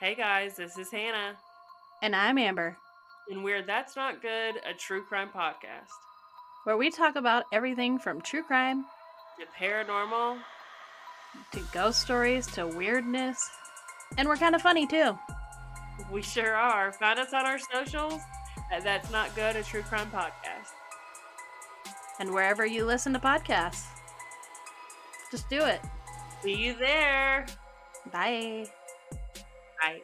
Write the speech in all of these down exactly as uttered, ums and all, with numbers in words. Hey guys, this is Hannah. And I'm Amber. And we're That's Not Good, a True Crime Podcast. Where we talk about everything from true crime to paranormal to ghost stories to weirdness. And we're kind of funny too. We sure are. Find us on our socials at That's Not Good, a True Crime Podcast. And wherever you listen to podcasts. Just do it. See you there. Bye. Bye.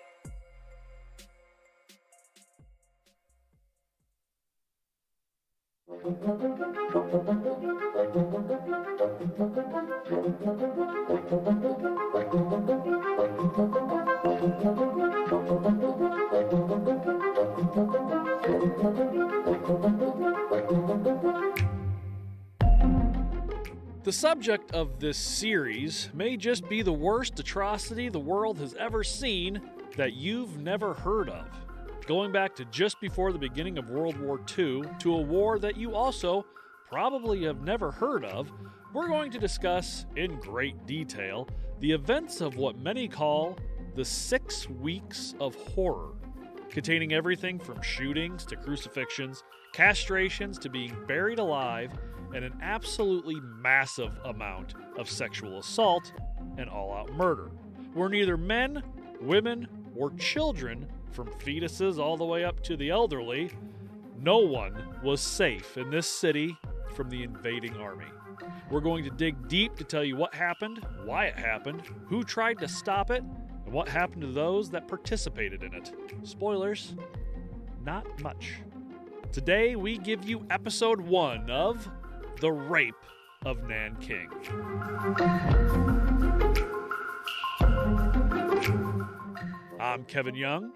The subject of this series may just be the worst atrocity the world has ever seen that you've never heard of. Going back to just before the beginning of World War Two, to a war that you also probably have never heard of, we're going to discuss in great detail the events of what many call the Six Weeks of Horror, containing everything from shootings to crucifixions, castrations to being buried alive, and an absolutely massive amount of sexual assault and all-out murder, where neither men, women, or children, from fetuses all the way up to the elderly, no one was safe in this city from the invading army. We're going to dig deep to tell you what happened, why it happened, who tried to stop it, and what happened to those that participated in it. Spoilers, not much. Today, we give you episode one of The Rape of Nanking. I'm Kevin Young.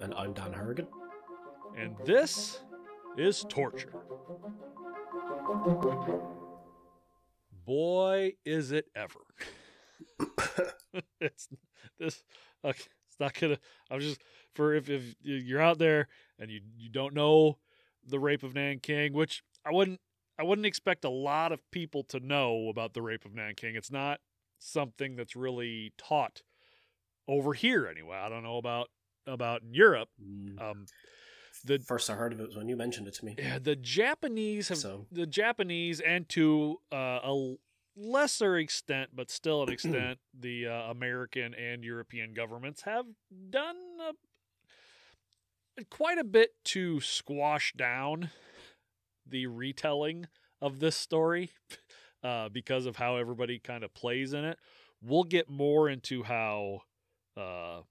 And I'm Don Harrigan. And this is Torture. Boy, is it ever. it's this. Okay, it's not gonna. I'm just for if if you're out there and you you don't know The Rape of Nanking, which I wouldn't. I wouldn't expect a lot of people to know about The Rape of Nanking. It's not something that's really taught over here anyway. I don't know about about in Europe. Um, the first I heard of it was when you mentioned it to me. Yeah, the Japanese have so. the Japanese and to uh, a lesser extent, but still an extent, the uh, American and European governments have done a, quite a bit to squash down the retelling of this story uh, because of how everybody kind of plays in it. We'll get more into how uh,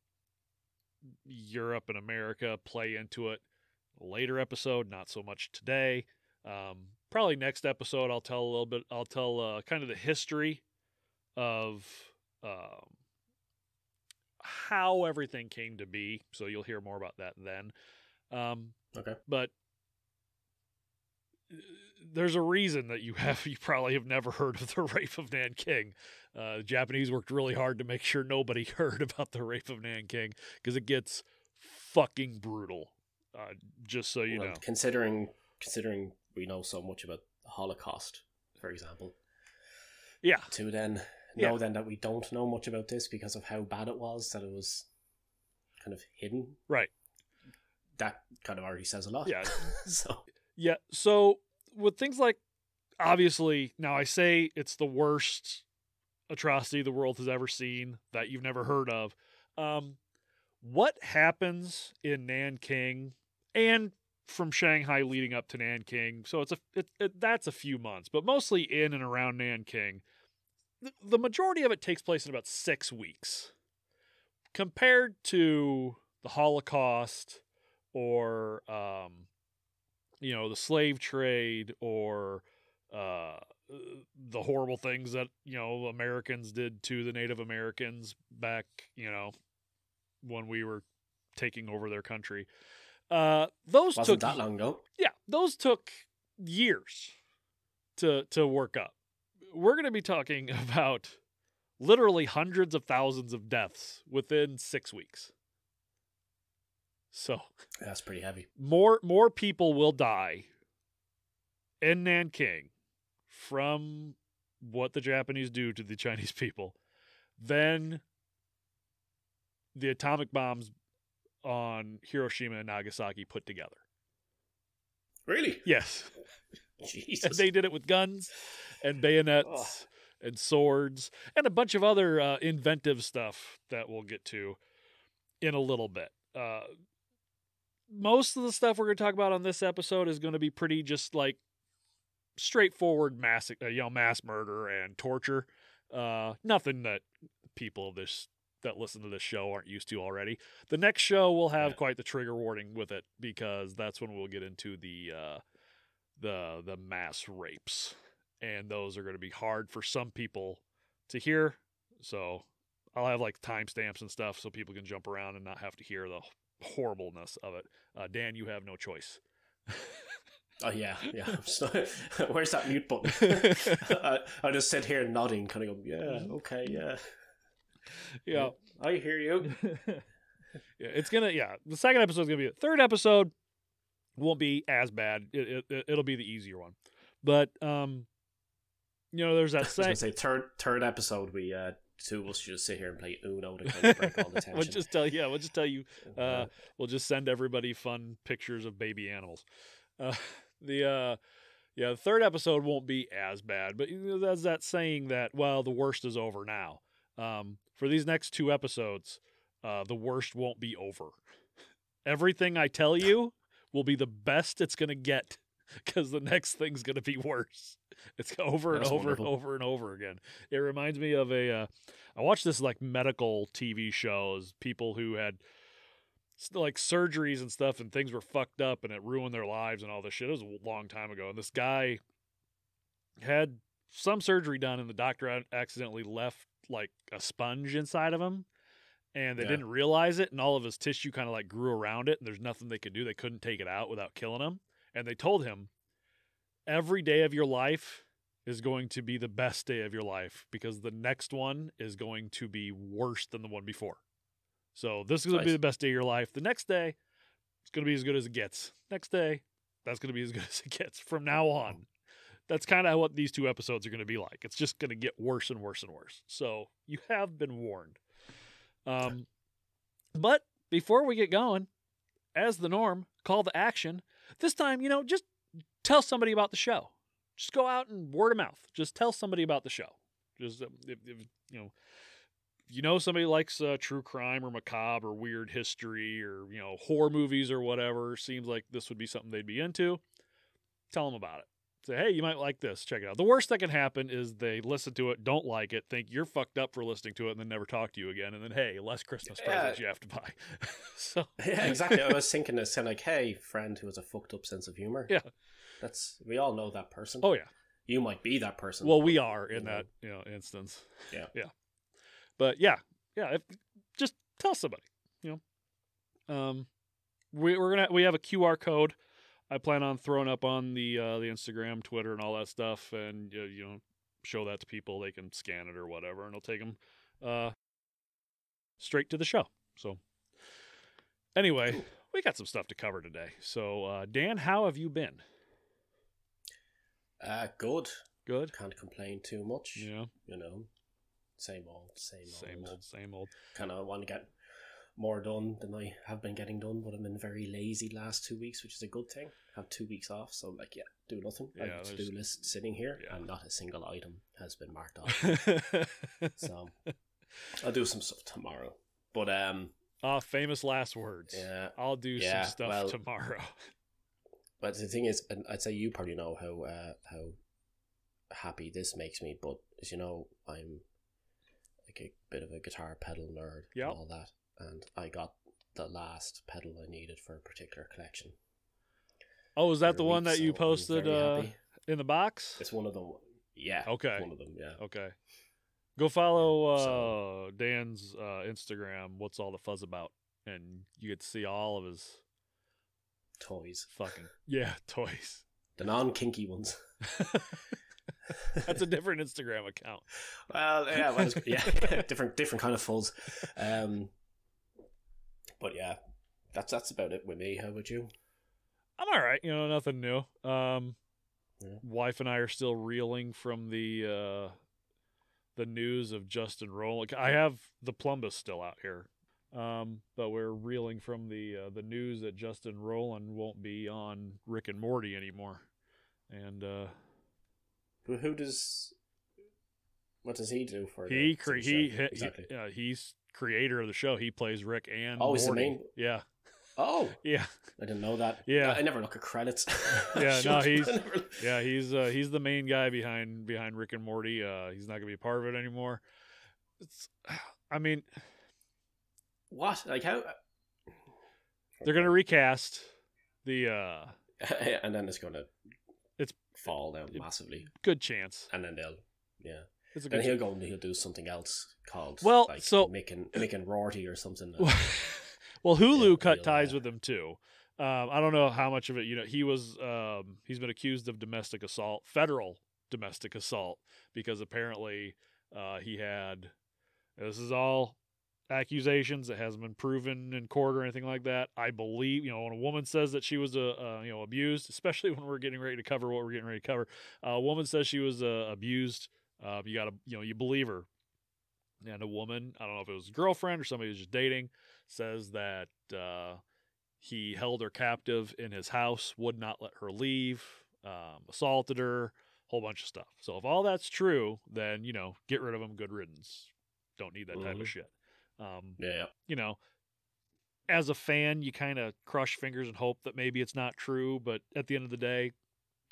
Europe and America play into it later episode, not so much today. Um, probably next episode I'll tell a little bit, I'll tell uh, kind of the history of um, how everything came to be, so you'll hear more about that then. Um, okay. But there's a reason that you have you probably have never heard of The Rape of Nanking. Uh, the Japanese worked really hard to make sure nobody heard about The Rape of Nanking because it gets fucking brutal. Uh, just so you well, know, considering considering we know so much about the Holocaust, for example. Yeah. To then know yeah. then that we don't know much about this because of how bad it was, that it was kind of hidden. Right. That kind of already says a lot. Yeah. so. Yeah, so with things like, obviously, now I say it's the worst atrocity the world has ever seen that you've never heard of. Um, what happens in Nanking and from Shanghai leading up to Nanking? So it's a it, it, that's a few months, but mostly in and around Nanking. The, the majority of it takes place in about six weeks. Compared to the Holocaust or Um, you know, the slave trade or uh, the horrible things that, you know, Americans did to the Native Americans back, you know, when we were taking over their country. Uh, those Wasn't took that long ago. Yeah, those took years to to work up. We're going to be talking about literally hundreds of thousands of deaths within six weeks. So that's pretty heavy. More more people will die in Nanking from what the Japanese do to the Chinese people than the atomic bombs on Hiroshima and Nagasaki put together. Really? Yes. Jesus. And they did it with guns and bayonets oh. and swords and a bunch of other uh, inventive stuff that we'll get to in a little bit. Uh, most of the stuff we're going to talk about on this episode is going to be pretty just like straightforward mass, uh, you know, mass murder and torture. Uh, nothing that people of this that listen to this show aren't used to already. The next show will have yeah. quite the trigger warning with it, because that's when we'll get into the uh, the the mass rapes, and those are going to be hard for some people to hear. So I'll have like timestamps and stuff so people can jump around and not have to hear the horribleness of it. Uh, Dan, you have no choice. Oh, yeah, yeah. So, where's that mute button? I, I just sit here nodding, kind of go, yeah, okay, yeah. Yeah. I hear you. yeah, it's going to, yeah, the second episode is going to be it. Third episode won't be as bad. It, it, it'll be the easier one. But, um, you know, there's that same. I was going to say, third, third episode, we, uh, two of us should just sit here and play Uno to kind of break all the tension. we'll just tell, yeah, we'll just tell you, uh, we'll just send everybody fun pictures of baby animals. Uh, The uh, yeah, the third episode won't be as bad, but that's that saying that, well, the worst is over now. Um, for these next two episodes, uh, the worst won't be over. Everything I tell you will be the best it's going to get, because the next thing's going to be worse. It's over and that's over wonderful. and over and over again. It reminds me of a, uh, I watched this like medical T V shows, people who had like surgeries and stuff, and things were fucked up and it ruined their lives and all this shit. It was a long time ago. And this guy had some surgery done, and the doctor accidentally left like a sponge inside of him, and they yeah. didn't realize it. And all of his tissue kind of like grew around it, and there's nothing they could do. They couldn't take it out without killing him. And they told him, every day of your life is going to be the best day of your life, because the next one is going to be worse than the one before. So this is going to be the best day of your life. The next day, it's going to be as good as it gets. Next day, that's going to be as good as it gets from now on. That's kind of what these two episodes are going to be like. It's just going to get worse and worse and worse. So you have been warned. Um, but before we get going, as the norm, call to action. This time, you know, just tell somebody about the show. Just go out and word of mouth. Just tell somebody about the show. Just, if, if, you know... you know somebody likes uh, true crime or macabre or weird history or, you know, horror movies or whatever, seems like this would be something they'd be into, tell them about it. Say, hey, you might like this. Check it out. The worst that can happen is they listen to it, don't like it, think you're fucked up for listening to it, and then never talk to you again. And then, hey, less Christmas yeah. presents you have to buy. so Yeah, exactly. I was thinking this, kind of like, hey, friend who has a fucked up sense of humor. Yeah. That's, we all know that person. Oh, yeah. You might be that person. Well, we are in that, you know, instance. Yeah. Yeah. But yeah, yeah, if, just tell somebody, you know. Um, we, we're gonna we have a Q R code. I plan on throwing up on the uh, the Instagram, Twitter, and all that stuff, and uh, you know, show that to people. They can scan it or whatever, and it'll take them uh, straight to the show. So anyway, Ooh. we got some stuff to cover today. So uh, Dan, how have you been? Uh, good, good. Can't complain too much. Yeah, you know. Same old, same old. Same old, same old. Kind of want to get more done than I have been getting done, but I've been very lazy last two weeks, which is a good thing. I have two weeks off, so I'm like, yeah, do nothing. Yeah, I have a to-do list sitting here, yeah. and not a single item has been marked off. So I'll do some stuff tomorrow. But, um... Ah, uh, famous last words. Yeah. I'll do yeah, some stuff well, tomorrow. But the thing is, and I'd say you probably know how, uh, how happy this makes me, but as you know, I'm... like a bit of a guitar pedal nerd yep. and all that, and I got the last pedal I needed for a particular collection. Oh, is that the one week, that so you posted uh, in the box? It's one of them. Yeah. Okay. One of them. Yeah. Okay. Go follow uh, so, Dan's uh, Instagram. What's all the fuzz about? And you get to see all of his toys. Fucking yeah, toys. The non-kinky ones. That's a different Instagram account. Well, yeah, well, yeah, different, different kind of fuzz. Um, but yeah, that's that's about it with me. How about you? I'm all right. You know, nothing new. Um, yeah. Wife and I are still reeling from the uh, the news of Justin Rowland. I have the Plumbus still out here. Um, but we're reeling from the uh, the news that Justin Roiland won't be on Rick and Morty anymore. And uh, who who does what does he do for he the, cre- he, he exactly. he uh, he's creator of the show. He plays Rick and oh, Morty. He's the main. Yeah. Oh. Yeah. I didn't know that. Yeah. I never look at credits. yeah, no, he's never... Yeah, he's uh, he's the main guy behind behind Rick and Morty. Uh, he's not going to be a part of it anymore. It's I mean What? Like how? They're gonna recast the, uh... and then it's gonna it's fall down massively. Good chance. And then they'll, yeah. It's a then good he'll chance. go and he'll do something else called, well, like, so... making making Rorty or something. Like, well, Hulu yeah, cut ties uh... with him too. Um, I don't know how much of it, you know, he was, um, he's been accused of domestic assault, federal domestic assault, because apparently uh, he had, this is all... accusations that hasn't been proven in court or anything like that. I believe, you know, when a woman says that she was uh, uh, you know, abused, especially when we're getting ready to cover what we're getting ready to cover, uh, a woman says she was uh, abused. Uh, you gotta, you know, you believe her. And a woman, I don't know if it was a girlfriend or somebody who's just dating, says that uh, he held her captive in his house, would not let her leave, um, assaulted her, whole bunch of stuff. So if all that's true, then, you know, get rid of him. Good riddance. Don't need that mm-hmm. type of shit. Um, yeah, you know, as a fan, you kind of crush fingers and hope that maybe it's not true. But at the end of the day,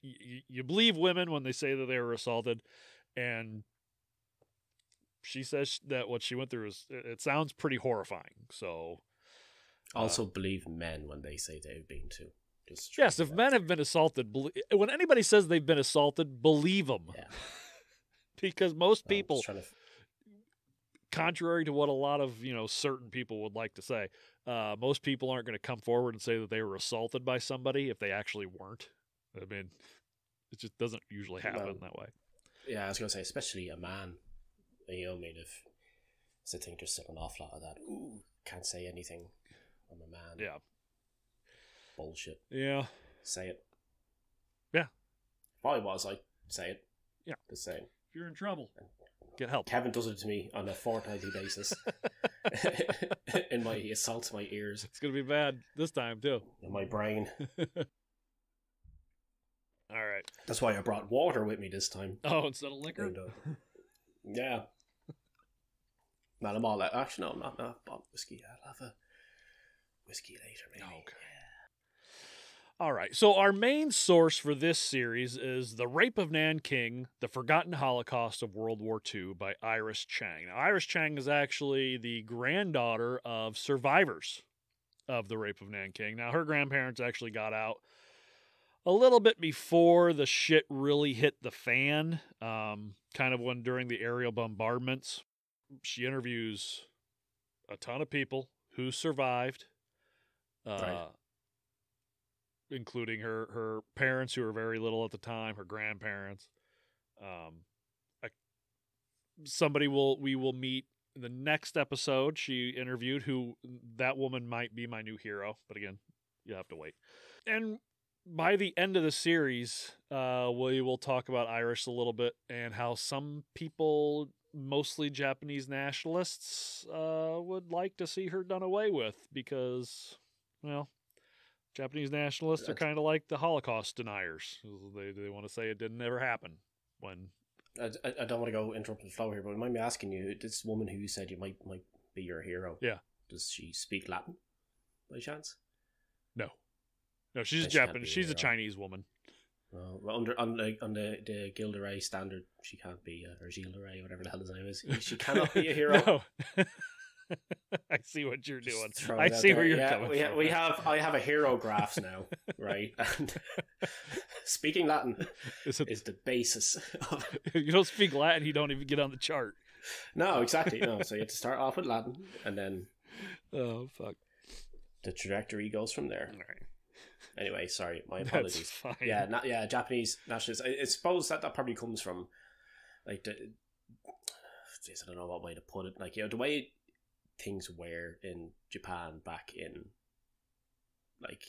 y- you believe women when they say that they were assaulted. And she says that what she went through is, it, it sounds pretty horrifying. So uh, also believe men when they say they've been too. Yes. If men have been assaulted, believe, when anybody says they've been assaulted, believe them, yeah. because most people, contrary to what a lot of, you know, certain people would like to say, uh, most people aren't going to come forward and say that they were assaulted by somebody if they actually weren't. I mean, it just doesn't usually happen um, that way. Yeah, I was going to say, especially a man. You know, I mean, if I think there's an awful lot of that. Ooh, can't say anything. I'm a man. Yeah. Bullshit. Yeah. Say it. Yeah. If I was, like, say it. Yeah. Just say it. If you're in trouble. Yeah. Get help. Kevin does it to me on a fortnightly basis. And my, he assaults my ears. It's going to be bad this time, too. In my brain. All right. That's why I brought water with me this time. Oh, instead of liquor? And, uh, yeah. Man, I'm all out. Actually, no, I'm not. not bought whiskey. I'll have a whiskey later, maybe. Okay. Yeah. All right, so our main source for this series is The Rape of Nanking, The Forgotten Holocaust of World War Two by Iris Chang. Now, Iris Chang is actually the granddaughter of survivors of The Rape of Nanking. Now, her grandparents actually got out a little bit before the shit really hit the fan, um, kind of when during the aerial bombardments. She interviews a ton of people who survived. Uh, right. Including her, her parents, who were very little at the time, her grandparents. Um, I, somebody will we will meet in the next episode. She interviewed who that woman might be my new hero, but again, you'll have to wait. And by the end of the series, uh, we will talk about Iris a little bit and how some people, mostly Japanese nationalists, uh, would like to see her done away with because, well. Japanese nationalists are kind of like the Holocaust deniers. They they want to say it didn't ever happen. When I, I don't want to go interrupt the flow here, but mind me asking you, this woman who you said you might might be your hero. Yeah. Does she speak Latin by chance? No. No, she's and Japanese. She she's a, a Chinese woman. Well, under on the on the, the Gilderay standard, she can't be uh, or Gilderay, whatever the hell his name is. She cannot be a hero. No. I see what you're doing. I see there. where you're yeah, coming we, from. We have, I have a hero graphs now, right? And speaking Latin is, it, is the basis of it. If you don't speak Latin, you don't even get on the chart. No, exactly. No, so you have to start off with Latin, and then oh fuck, the trajectory goes from there. All right. Anyway, sorry, my apologies. That's fine. Yeah, na- yeah, Japanese nationalists. I, I suppose that that probably comes from like the. Geez, I don't know what way to put it. Like you know the way. Things were in Japan back in like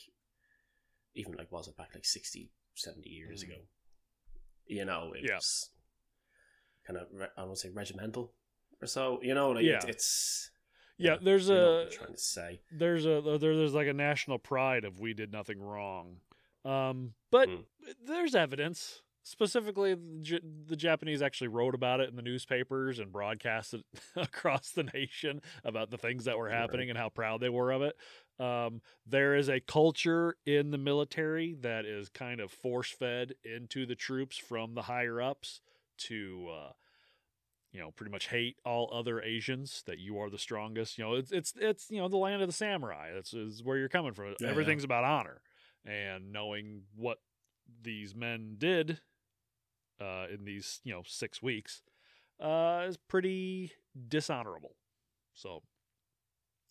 even like was it back like sixty, seventy years mm. ago, you know, it yeah. was kind of, I won't say regimental or so, you know, like yeah. it, it's Yeah, there's you know a what I'm trying to say there's a there's like a national pride of we did nothing wrong, um, but mm. there's evidence. Specifically, the Japanese actually wrote about it in the newspapers and broadcast it across the nation about the things that were happening and how proud they were of it. Um, there is a culture in the military that is kind of force-fed into the troops from the higher-ups to, uh, you know, pretty much hate all other Asians, that you are the strongest. You know, it's, it's, it's you know, the land of the samurai. That's is where you're coming from. Yeah, Everything's yeah. about honor and knowing what these men did. Uh, in these, you know, six weeks, uh, is pretty dishonorable. So,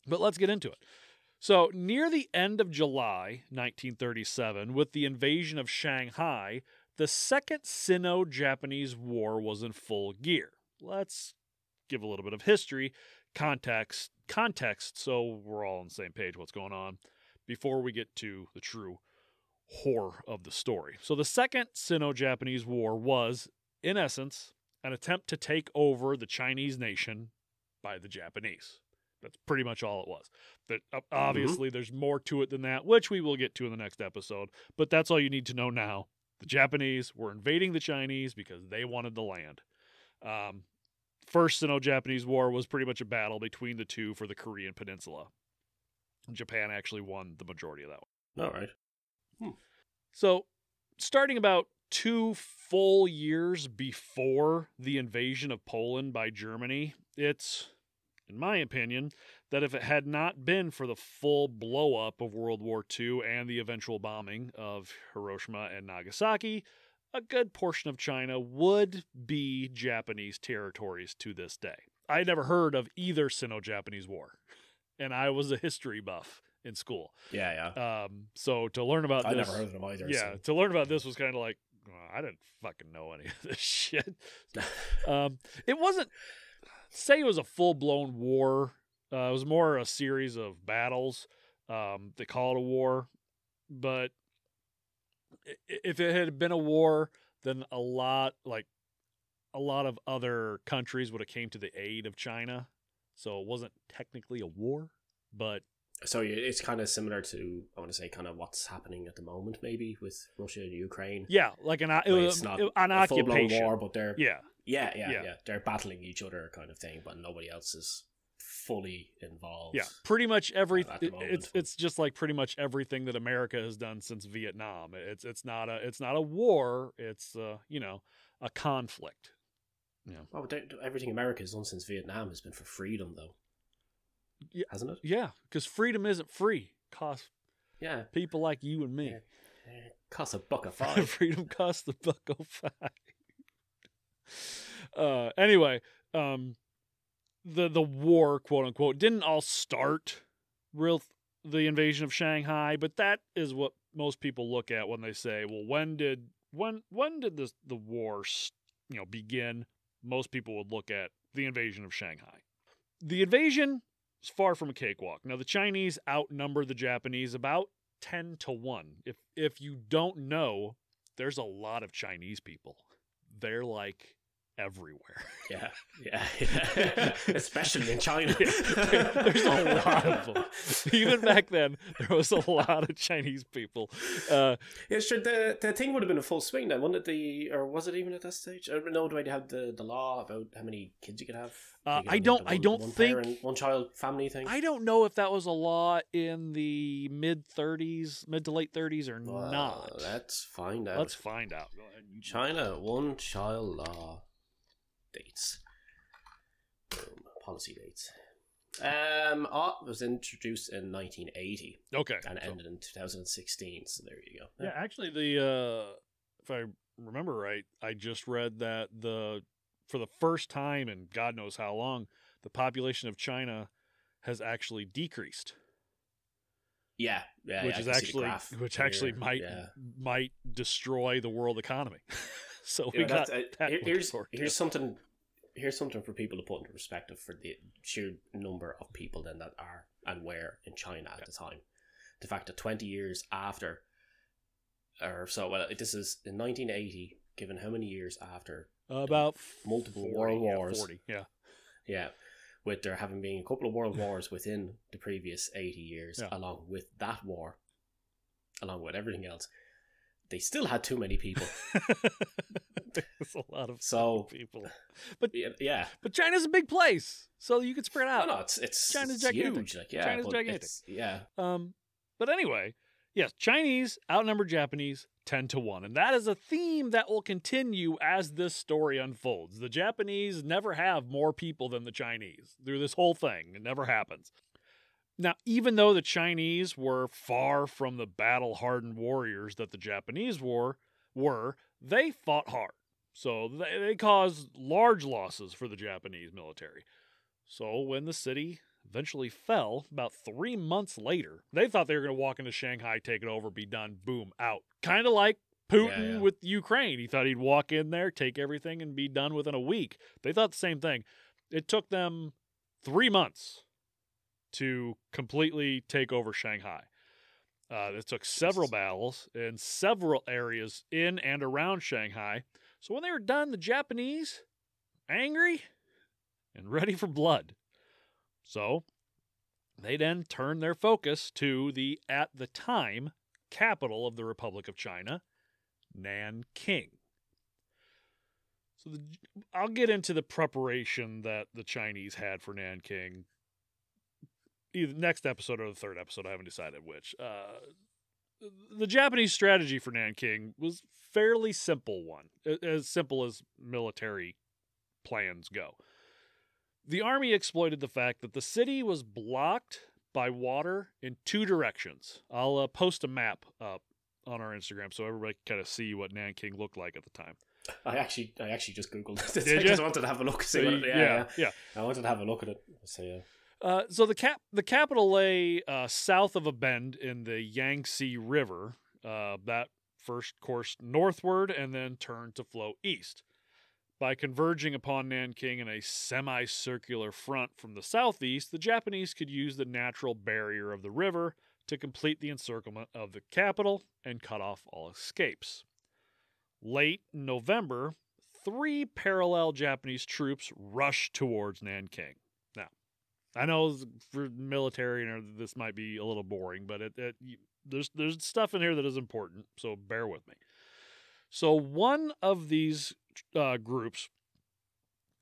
but let's get into it. So, near the end of July nineteen thirty-seven, with the invasion of Shanghai, the Second Sino-Japanese War was in full gear. Let's give a little bit of history, context, context, so we're all on the same page what's going on before we get to the true horror of the story. So the Second Sino-Japanese War was, in essence, an attempt to take over the Chinese nation by the Japanese. That's pretty much all it was. That uh, obviously, mm-hmm. there's more to it than that, which we will get to in the next episode, but that's all you need to know now. The Japanese were invading the Chinese because they wanted the land. Um, first Sino-Japanese War was pretty much a battle between the two for the Korean Peninsula. Japan actually won the majority of that one. All right. Hmm. So, starting about two full years before the invasion of Poland by Germany, it's, in my opinion, that if it had not been for the full blow-up of World War Two and the eventual bombing of Hiroshima and Nagasaki, a good portion of China would be Japanese territories to this day. I never heard of either Sino-Japanese War, and I was a history buff in school. Yeah, yeah. Um, so to learn about I this... I never heard of them either. Yeah, so. to learn about this was kind of like, oh, I didn't fucking know any of this shit. um, it wasn't... Say it was a full-blown war. Uh, it was more a series of battles. Um, they call it a war. But if it had been a war, then a lot, like, a lot of other countries would have came to the aid of China. So it wasn't technically a war, but... So it's kind of similar to, I want to say, kind of what's happening at the moment, maybe with Russia and Ukraine. Yeah, like an it was, it's not it, an a full-blown war, but they're yeah. yeah, yeah, yeah, yeah, they're battling each other, kind of thing, but nobody else is fully involved. Yeah, pretty much every. Uh, it's it's just like pretty much everything that America has done since Vietnam. It's it's not a it's not a war. It's uh, you know a conflict. Yeah. Oh, but everything America has done since Vietnam has been for freedom, though. Yeah, hasn't it? Yeah, because freedom isn't free. Cost yeah. people like you and me. Yeah. It costs a buck of five. Freedom costs a buck of five. Uh, anyway, um, the the war, quote unquote, didn't all start real the invasion of Shanghai, but that is what most people look at when they say, "Well, when did when when did this the war you know begin?" Most people would look at the invasion of Shanghai. The invasion. It's far from a cakewalk. Now, the Chinese outnumber the Japanese about ten to one. If if you don't know, there's a lot of Chinese people. They're like everywhere. Yeah, yeah, yeah. Especially in China. there, there's a lot of them. Even back then, there was a lot of Chinese people. Uh, yeah, sure. The, the thing would have been a full swing then, wouldn't it? The or was it even at that stage? I don't know. Do I have the the law about how many kids you could have? Uh, I don't. One, I don't one think parent, one child family thing. I don't know if that was a law in the mid thirties, mid to late thirties, or well, not. Let's find out. Let's find out. Go ahead. China one child law. Dates, um, policy dates. Um, oh, it was introduced in nineteen eighty. Okay, and so. Ended in two thousand sixteen. So there you go. Yeah, yeah actually, the uh, if I remember right, I just read that the for the first time in God knows how long, the population of China has actually decreased. Yeah, yeah, which yeah, is actually which actually here. might yeah. might destroy the world economy. So we you know, got uh, that here's here's something here's something for people to put into perspective for the sheer number of people then that are and were in China at yeah. the time. The fact that twenty years after, or so well, this is in nineteen eighty. Given how many years after? About multiple forty, world wars. Yeah, forty, yeah, yeah. with there having been a couple of world wars within the previous eighty years, yeah. along with that war, along with everything else, they still had too many people. There's a lot of so, people. But yeah, but China's a big place, so you could spread out. No, no, it's it's China's it's gigantic. Huge. Like, yeah, China's gigantic. Yeah. Um. But anyway, yes, Chinese outnumber Japanese ten to one, and that is a theme that will continue as this story unfolds. The Japanese never have more people than the Chinese through this whole thing. It never happens. Now, even though the Chinese were far from the battle-hardened warriors that the Japanese were, were they fought hard. So they, they caused large losses for the Japanese military. So when the city eventually fell about three months later, they thought they were going to walk into Shanghai, take it over, be done, boom, out. Kind of like Putin yeah, yeah. with Ukraine. He thought he'd walk in there, take everything, and be done within a week. They thought the same thing. It took them three months. to completely take over Shanghai. Uh, it took several battles in several areas in and around Shanghai. So when they were done, the Japanese were angry and ready for blood. So they then turned their focus to the, at the time, capital of the Republic of China, Nanking. So the, I'll get into the preparation that the Chinese had for Nanking either next episode or the third episode, I haven't decided which. Uh, the Japanese strategy for Nanking was fairly simple one, as simple as military plans go. The army exploited the fact that the city was blocked by water in two directions. I'll uh, post a map up on our Instagram so everybody can kind of see what Nanking looked like at the time. I actually I actually just Googled this. Did I just you? wanted to have a look. See what it, yeah, yeah, yeah, yeah. I wanted to have a look at it. So, yeah. Uh, so the cap the capital lay uh, south of a bend in the Yangtze River. Uh, that first coursed northward and then turned to flow east. By converging upon Nanking in a semicircular front from the southeast, the Japanese could use the natural barrier of the river to complete the encirclement of the capital and cut off all escapes. Late in November, three parallel Japanese troops rushed towards Nanking. I know for military, this might be a little boring, but it, it, there's there's stuff in here that is important, so bear with me. So one of these uh, groups,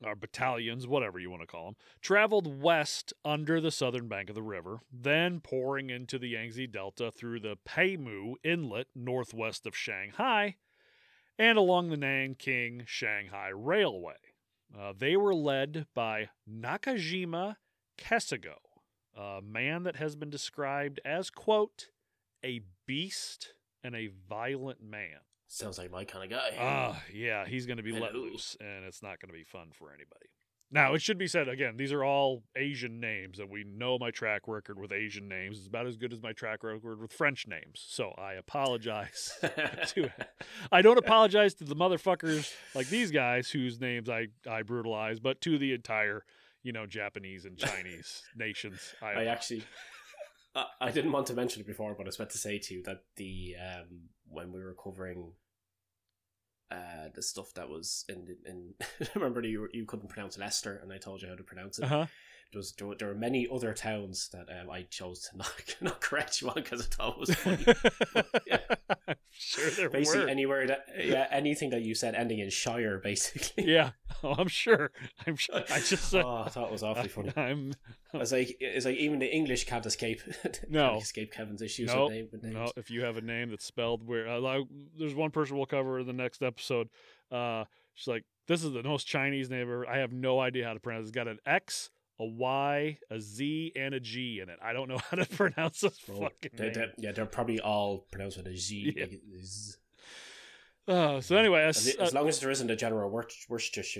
or battalions, whatever you want to call them, traveled west under the southern bank of the river, then pouring into the Yangtze Delta through the Paimu Inlet northwest of Shanghai and along the Nanking-Shanghai Railway. Uh, they were led by Nakajima Kesago, a man that has been described as, quote, a beast and a violent man. Sounds like my kind of guy. Ah, uh, yeah, he's going to be Hello. let loose, and it's not going to be fun for anybody. Now, it should be said, again, these are all Asian names, and we know my track record with Asian names is about as good as my track record with French names, so I apologize. to, I don't apologize to the motherfuckers like these guys whose names I, I brutalize, but to the entire you know, Japanese and Chinese nations. I, I actually, I, I didn't want to mention it before, but I was about to say to you that the, um, when we were covering uh, the stuff that was in, the, in I remember you were, you couldn't pronounce Leicester and I told you how to pronounce it. Uh-huh. There was, there, there were many other towns that um, I chose to not, not correct you on because I thought it was funny. But, yeah. I'm sure there basically were. Anywhere that, yeah, anything that you said ending in shire, basically. Yeah, oh, I'm sure. I'm sure. I just uh, oh, I thought it was awfully funny. I'm, I'm, I was like, it's like even the English can't escape. No, can't escape Kevin's issues. No, with name, with no. If you have a name that's spelled weird, uh, like, there's one person we'll cover in the next episode. Uh, she's like, this is the most Chinese name ever. I have no idea how to pronounce it. It's got an X, a Y, a Z, and a G in it. I don't know how to pronounce this oh, fucking they're, name. They're, yeah, they're probably all pronounced with a Z. Yeah. Uh, so anyway, as, as, uh, as long as there isn't a general Worcestershire,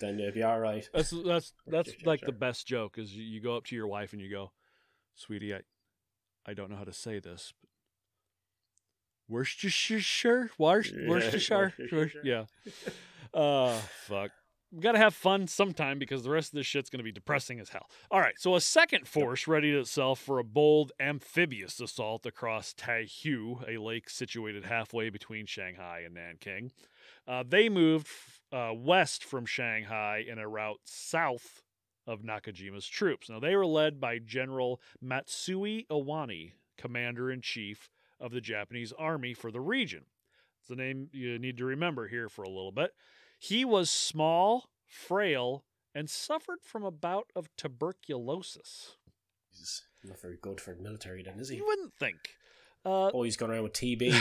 then you'll be all right. That's that's that's like the best joke is you go up to your wife and you go, "Sweetie, I, I don't know how to say this. But Worcestershire, Worcestershire, yeah. Uh, fuck." We got to have fun sometime because the rest of this shit's going to be depressing as hell. All right, so a second force readied itself for a bold amphibious assault across Taihu, a lake situated halfway between Shanghai and Nanking. Uh, they moved uh, west from Shanghai in a route south of Nakajima's troops. Now, they were led by General Matsui Iwane, commander-in-chief of the Japanese army for the region. It's the name you need to remember here for a little bit. He was small, frail, and suffered from a bout of tuberculosis. He's not very good for the military then, is he? You wouldn't think. Uh, oh, he's going around with T B,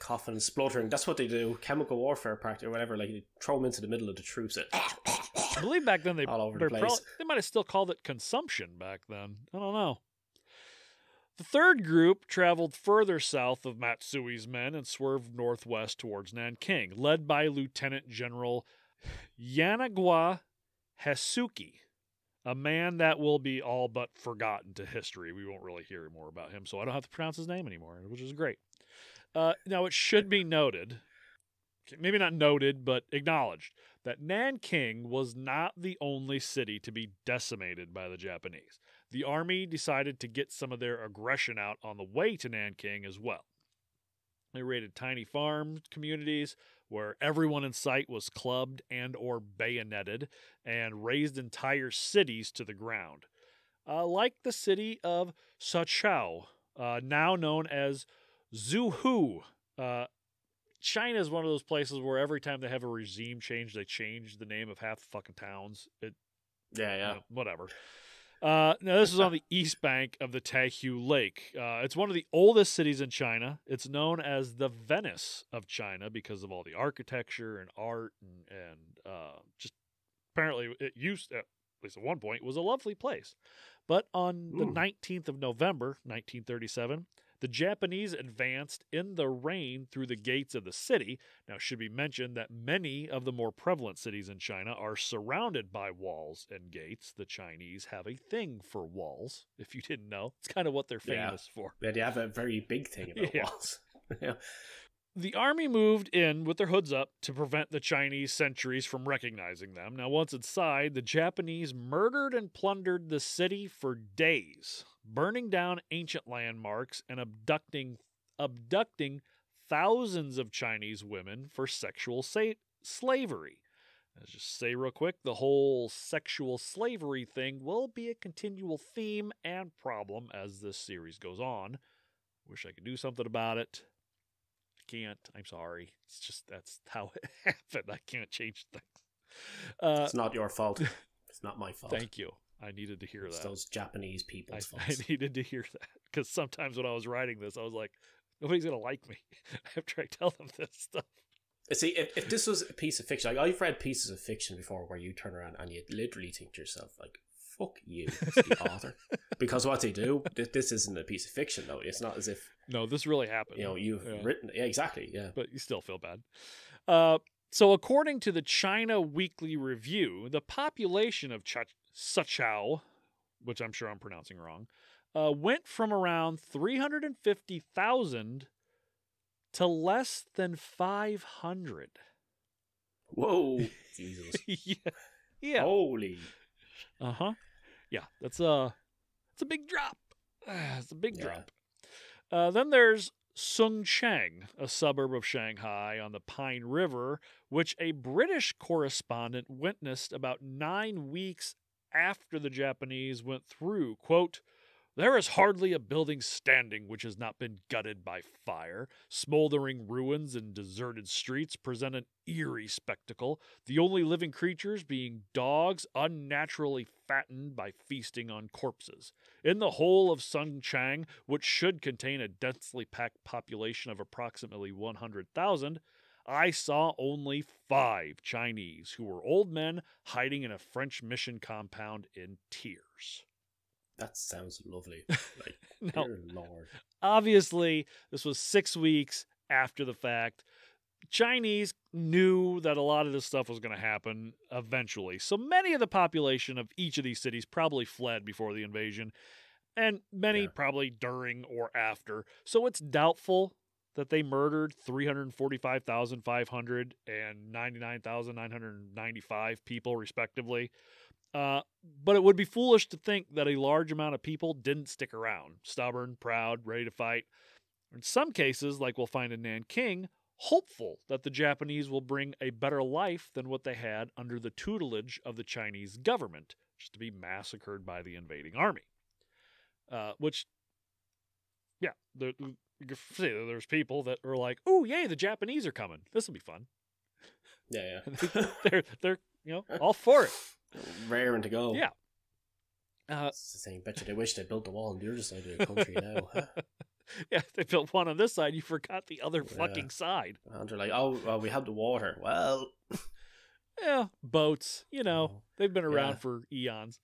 coughing and spluttering. That's what they do. Chemical warfare practice or whatever. Like, they throw him into the middle of the troops. And I believe back then they, all over the place. Probably, they might have still called it consumption back then. I don't know. The third group traveled further south of Matsui's men and swerved northwest towards Nanking, led by Lieutenant General Yanagawa Heisuke, a man that will be all but forgotten to history. We won't really hear more about him, so I don't have to pronounce his name anymore, which is great. Uh, now, it should be noted, maybe not noted, but acknowledged, that Nanking was not the only city to be decimated by the Japanese. The army decided to get some of their aggression out on the way to Nanking as well. They raided tiny farm communities where everyone in sight was clubbed and or bayoneted and razed entire cities to the ground. Uh, like the city of Suzhou, uh, now known as Zhuhu. Uh, China is one of those places where every time they have a regime change, they change the name of half the fucking towns. It, yeah, yeah. You know, whatever. Uh, now, this is on the east bank of the Taihu Lake. Uh, it's one of the oldest cities in China. It's known as the Venice of China because of all the architecture and art and, and uh, just apparently it used, at least at one point, was a lovely place. But on Ooh. the nineteenth of November, nineteen thirty-seven, the Japanese advanced in the rain through the gates of the city. Now, it should be mentioned that many of the more prevalent cities in China are surrounded by walls and gates. The Chinese have a thing for walls, if you didn't know. It's kind of what they're famous yeah. for. Yeah, they have a very big thing about yeah. walls. yeah. The army moved in with their hoods up to prevent the Chinese sentries from recognizing them. Now, once inside, the Japanese murdered and plundered the city for days, burning down ancient landmarks and abducting abducting thousands of Chinese women for sexual sa- slavery. Let's just say real quick, the whole sexual slavery thing will be a continual theme and problem as this series goes on. Wish I could do something about it. Can't. I'm sorry. It's just that's how it happened. I can't change things. Uh, it's not your fault. It's not my fault. Thank you. I needed to hear it's that. It's those Japanese people's fault. I needed to hear that because sometimes when I was writing this, I was like, nobody's going to like me after I tell them this stuff. See, if, if this was a piece of fiction, like, I've read pieces of fiction before where you turn around and you literally think to yourself, like, fuck you, the author. Because what they do, th- this isn't a piece of fiction, though. It's not as if... No, this really happened. You know, you've yeah. written... Yeah, exactly, yeah. But you still feel bad. Uh, so according to the China Weekly Review, the population of Ch- Suzhou, which I'm sure I'm pronouncing wrong, uh, went from around three hundred fifty thousand to less than five hundred. Whoa. Jesus. yeah. yeah. Holy... Uh-huh. Yeah, that's a, that's a big drop. It's a big yeah. drop. Uh, then there's Sungcheng, a suburb of Shanghai on the Pine River, which a British correspondent witnessed about nine weeks after the Japanese went through. Quote, "There is hardly a building standing which has not been gutted by fire. Smoldering ruins and deserted streets present an eerie spectacle, the only living creatures being dogs unnaturally fattened by feasting on corpses. In the whole of Sungcheng, which should contain a densely packed population of approximately one hundred thousand, I saw only five Chinese who were old men hiding in a French mission compound in tears." That sounds lovely. Like, now, dear Lord. Obviously, this was six weeks after the fact. Chinese knew that a lot of this stuff was going to happen eventually. So many of the population of each of these cities probably fled before the invasion, and many yeah. probably during or after. So it's doubtful that they murdered three hundred forty-five thousand five hundred and ninety-nine thousand nine hundred ninety-five people, respectively. Uh, but it would be foolish to think that a large amount of people didn't stick around, stubborn, proud, ready to fight. In some cases, like we'll find in Nanking, hopeful that the Japanese will bring a better life than what they had under the tutelage of the Chinese government, just to be massacred by the invading army. Uh, which, yeah, there, there's people that are like, "Oh, yay, the Japanese are coming. This will be fun." Yeah, yeah. they're they're you know all for it, raring to go. Yeah. Uh, it's the same. Bet you they wish they built the wall on the other side of the country now. Huh? Yeah, they built one on this side. You forgot the other yeah. fucking side. And they're like, "Oh, well, we have the water." Well, yeah, boats. You know, oh, they've been around yeah. for eons.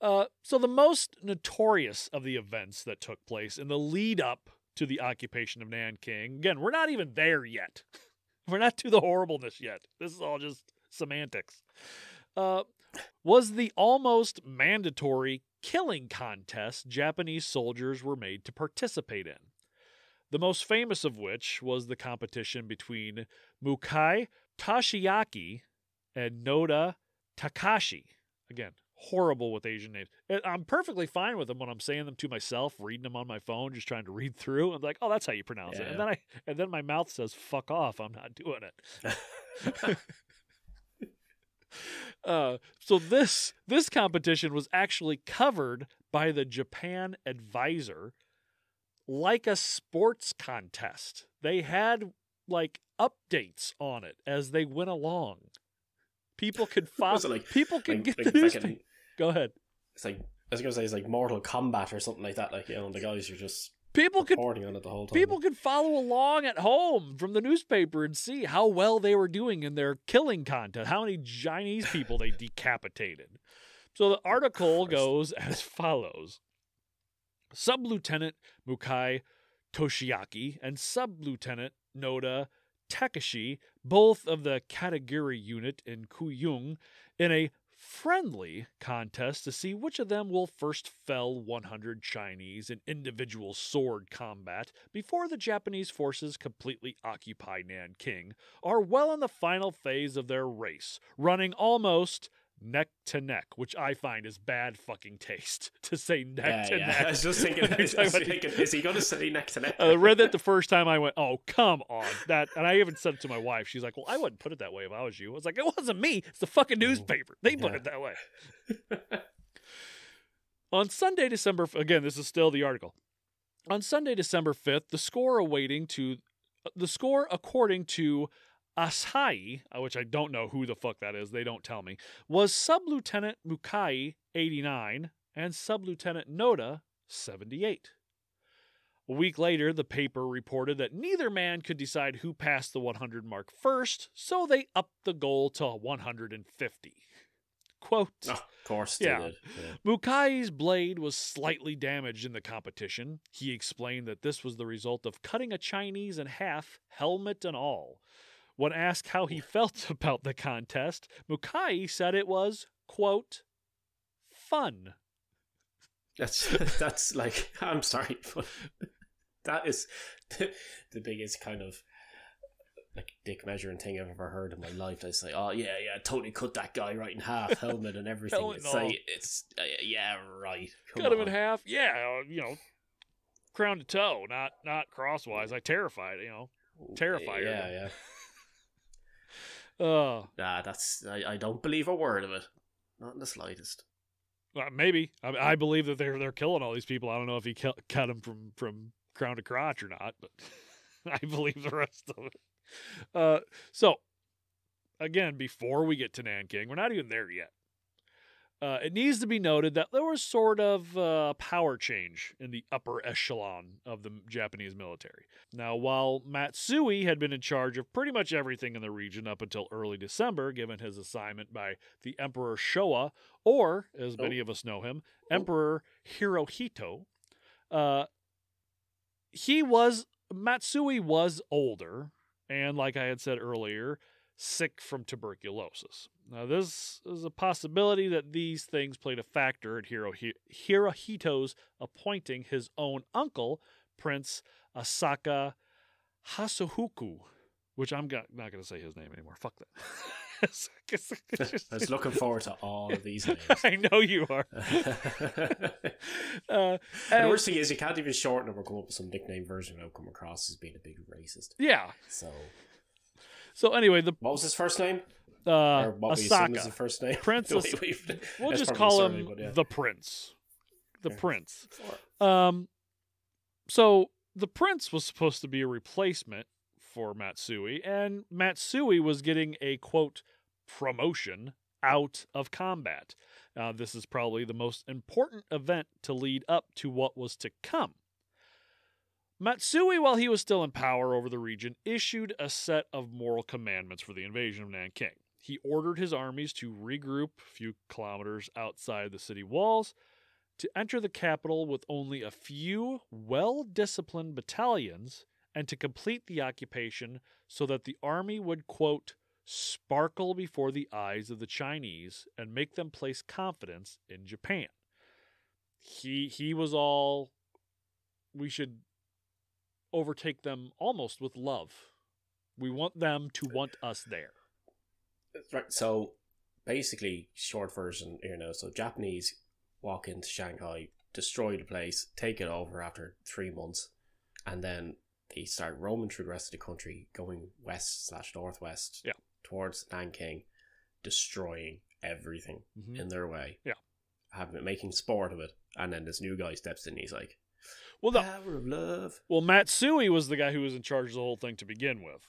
Uh, so the most notorious of the events that took place in the lead up to the occupation of Nanking, again, we're not even there yet. We're not to the horribleness yet. This is all just semantics. Uh, was the almost mandatory killing contest Japanese soldiers were made to participate in. The most famous of which was the competition between Mukai Toshiaki and Noda Takashi. Again, horrible with Asian names. I'm perfectly fine with them when I'm saying them to myself, reading them on my phone, just trying to read through. I'm like, oh, that's how you pronounce yeah. it. And then I, and then my mouth says, fuck off, I'm not doing it. uh, so this, this competition was actually covered by the Japan Advisor like a sports contest. They had like updates on it as they went along. People could follow. Like, people can like, get like, the like an, Go ahead. It's like I was gonna say it's like Mortal Kombat or something like that. Like you know, the guys are just people reporting could, on it the whole time. People could follow along at home from the newspaper and see how well they were doing in their killing contest. How many Chinese people they decapitated. So the article goes as follows: Sub Lieutenant Mukai Toshiaki and Sub Lieutenant Noda Takashi, both of the Katagiri unit in Kuyung, in a friendly contest to see which of them will first fell one hundred Chinese in individual sword combat before the Japanese forces completely occupy Nanking, are well in the final phase of their race, running almost neck to neck, which I find is bad fucking taste to say neck yeah, to yeah. neck. I was just thinking, I was thinking is he going to say neck to neck? I read that the first time I went, oh, come on. that, And I even said it to my wife. She's like, well, I wouldn't put it that way if I was you. I was like, it wasn't me. It's the fucking newspaper. They put yeah. it that way. On Sunday, December, again, this is still the article. On Sunday, December fifth, the score awaiting to, the score according to Asahi, which I don't know who the fuck that is, they don't tell me, was Sub-Lieutenant Mukai, eighty-nine, and Sub-Lieutenant Noda, seventy-eight. A week later, the paper reported that neither man could decide who passed the one hundred mark first, so they upped the goal to one hundred fifty. Quote, oh, of course they yeah. did. Yeah. Mukai's blade was slightly damaged in the competition. He explained that this was the result of cutting a Chinese in half, helmet and all. When asked how he felt about the contest, Mukai said it was, quote, fun. That's, that's like, I'm sorry, but that is the, the biggest kind of like dick measuring thing I've ever heard in my life. I say, oh, yeah, yeah, totally cut that guy right in half, helmet and everything. It's all. Like, it's, uh, yeah, right. Come Cut on. him in half, yeah, you know, crown to toe, not, not crosswise. I terrified, you know. Terrifier. Yeah, yeah. Oh, uh, nah, that's I, I don't believe a word of it, not in the slightest. Well, maybe I, I believe that they're they're killing all these people. I don't know if he cut them from from crown to crotch or not, but I believe the rest of it. Uh, so again, before we get to Nanking, we're not even there yet. Uh, it needs to be noted that there was sort of a uh, power change in the upper echelon of the Japanese military. Now, while Matsui had been in charge of pretty much everything in the region up until early December, given his assignment by the Emperor Showa, or, as many oh. of us know him, Emperor Hirohito, uh, he was, Matsui was older, and like I had said earlier, sick from tuberculosis. Now, this is a possibility that these things played a factor in Hirohito's appointing his own uncle, Prince Asaka Hasehoku, which I'm not going to say his name anymore. Fuck that. I was looking forward to all of these names. I know you are. uh, the worst thing is you can't even shorten them or come up with some nickname version that'll come across as being a big racist. Yeah. So. So anyway, the what was his first name? Uh, or what Asaka. Was his first name? Prince. As we'll just call him survey, but, yeah. the Prince. The yeah. Prince. Um. So the Prince was supposed to be a replacement for Matsui, and Matsui was getting a quote promotion out of combat. Uh, this is probably the most important event to lead up to what was to come. Matsui, while he was still in power over the region, issued a set of moral commandments for the invasion of Nanking. He ordered his armies to regroup a few kilometers outside the city walls, to enter the capital with only a few well-disciplined battalions, and to complete the occupation so that the army would, quote, sparkle before the eyes of the Chinese and make them place confidence in Japan. He he was all, we should overtake them almost with love. We want them to want us there. That's right. So basically, short version, you know, so Japanese walk into Shanghai, destroy the place, take it over after three months, and then they start roaming through the rest of the country, going west slash northwest yeah. towards Nanking, destroying everything mm-hmm. in their way. Yeah, having making sport of it, and then this new guy steps in. And he's like, "Well, the power of love." Well, Matsui was the guy who was in charge of the whole thing to begin with.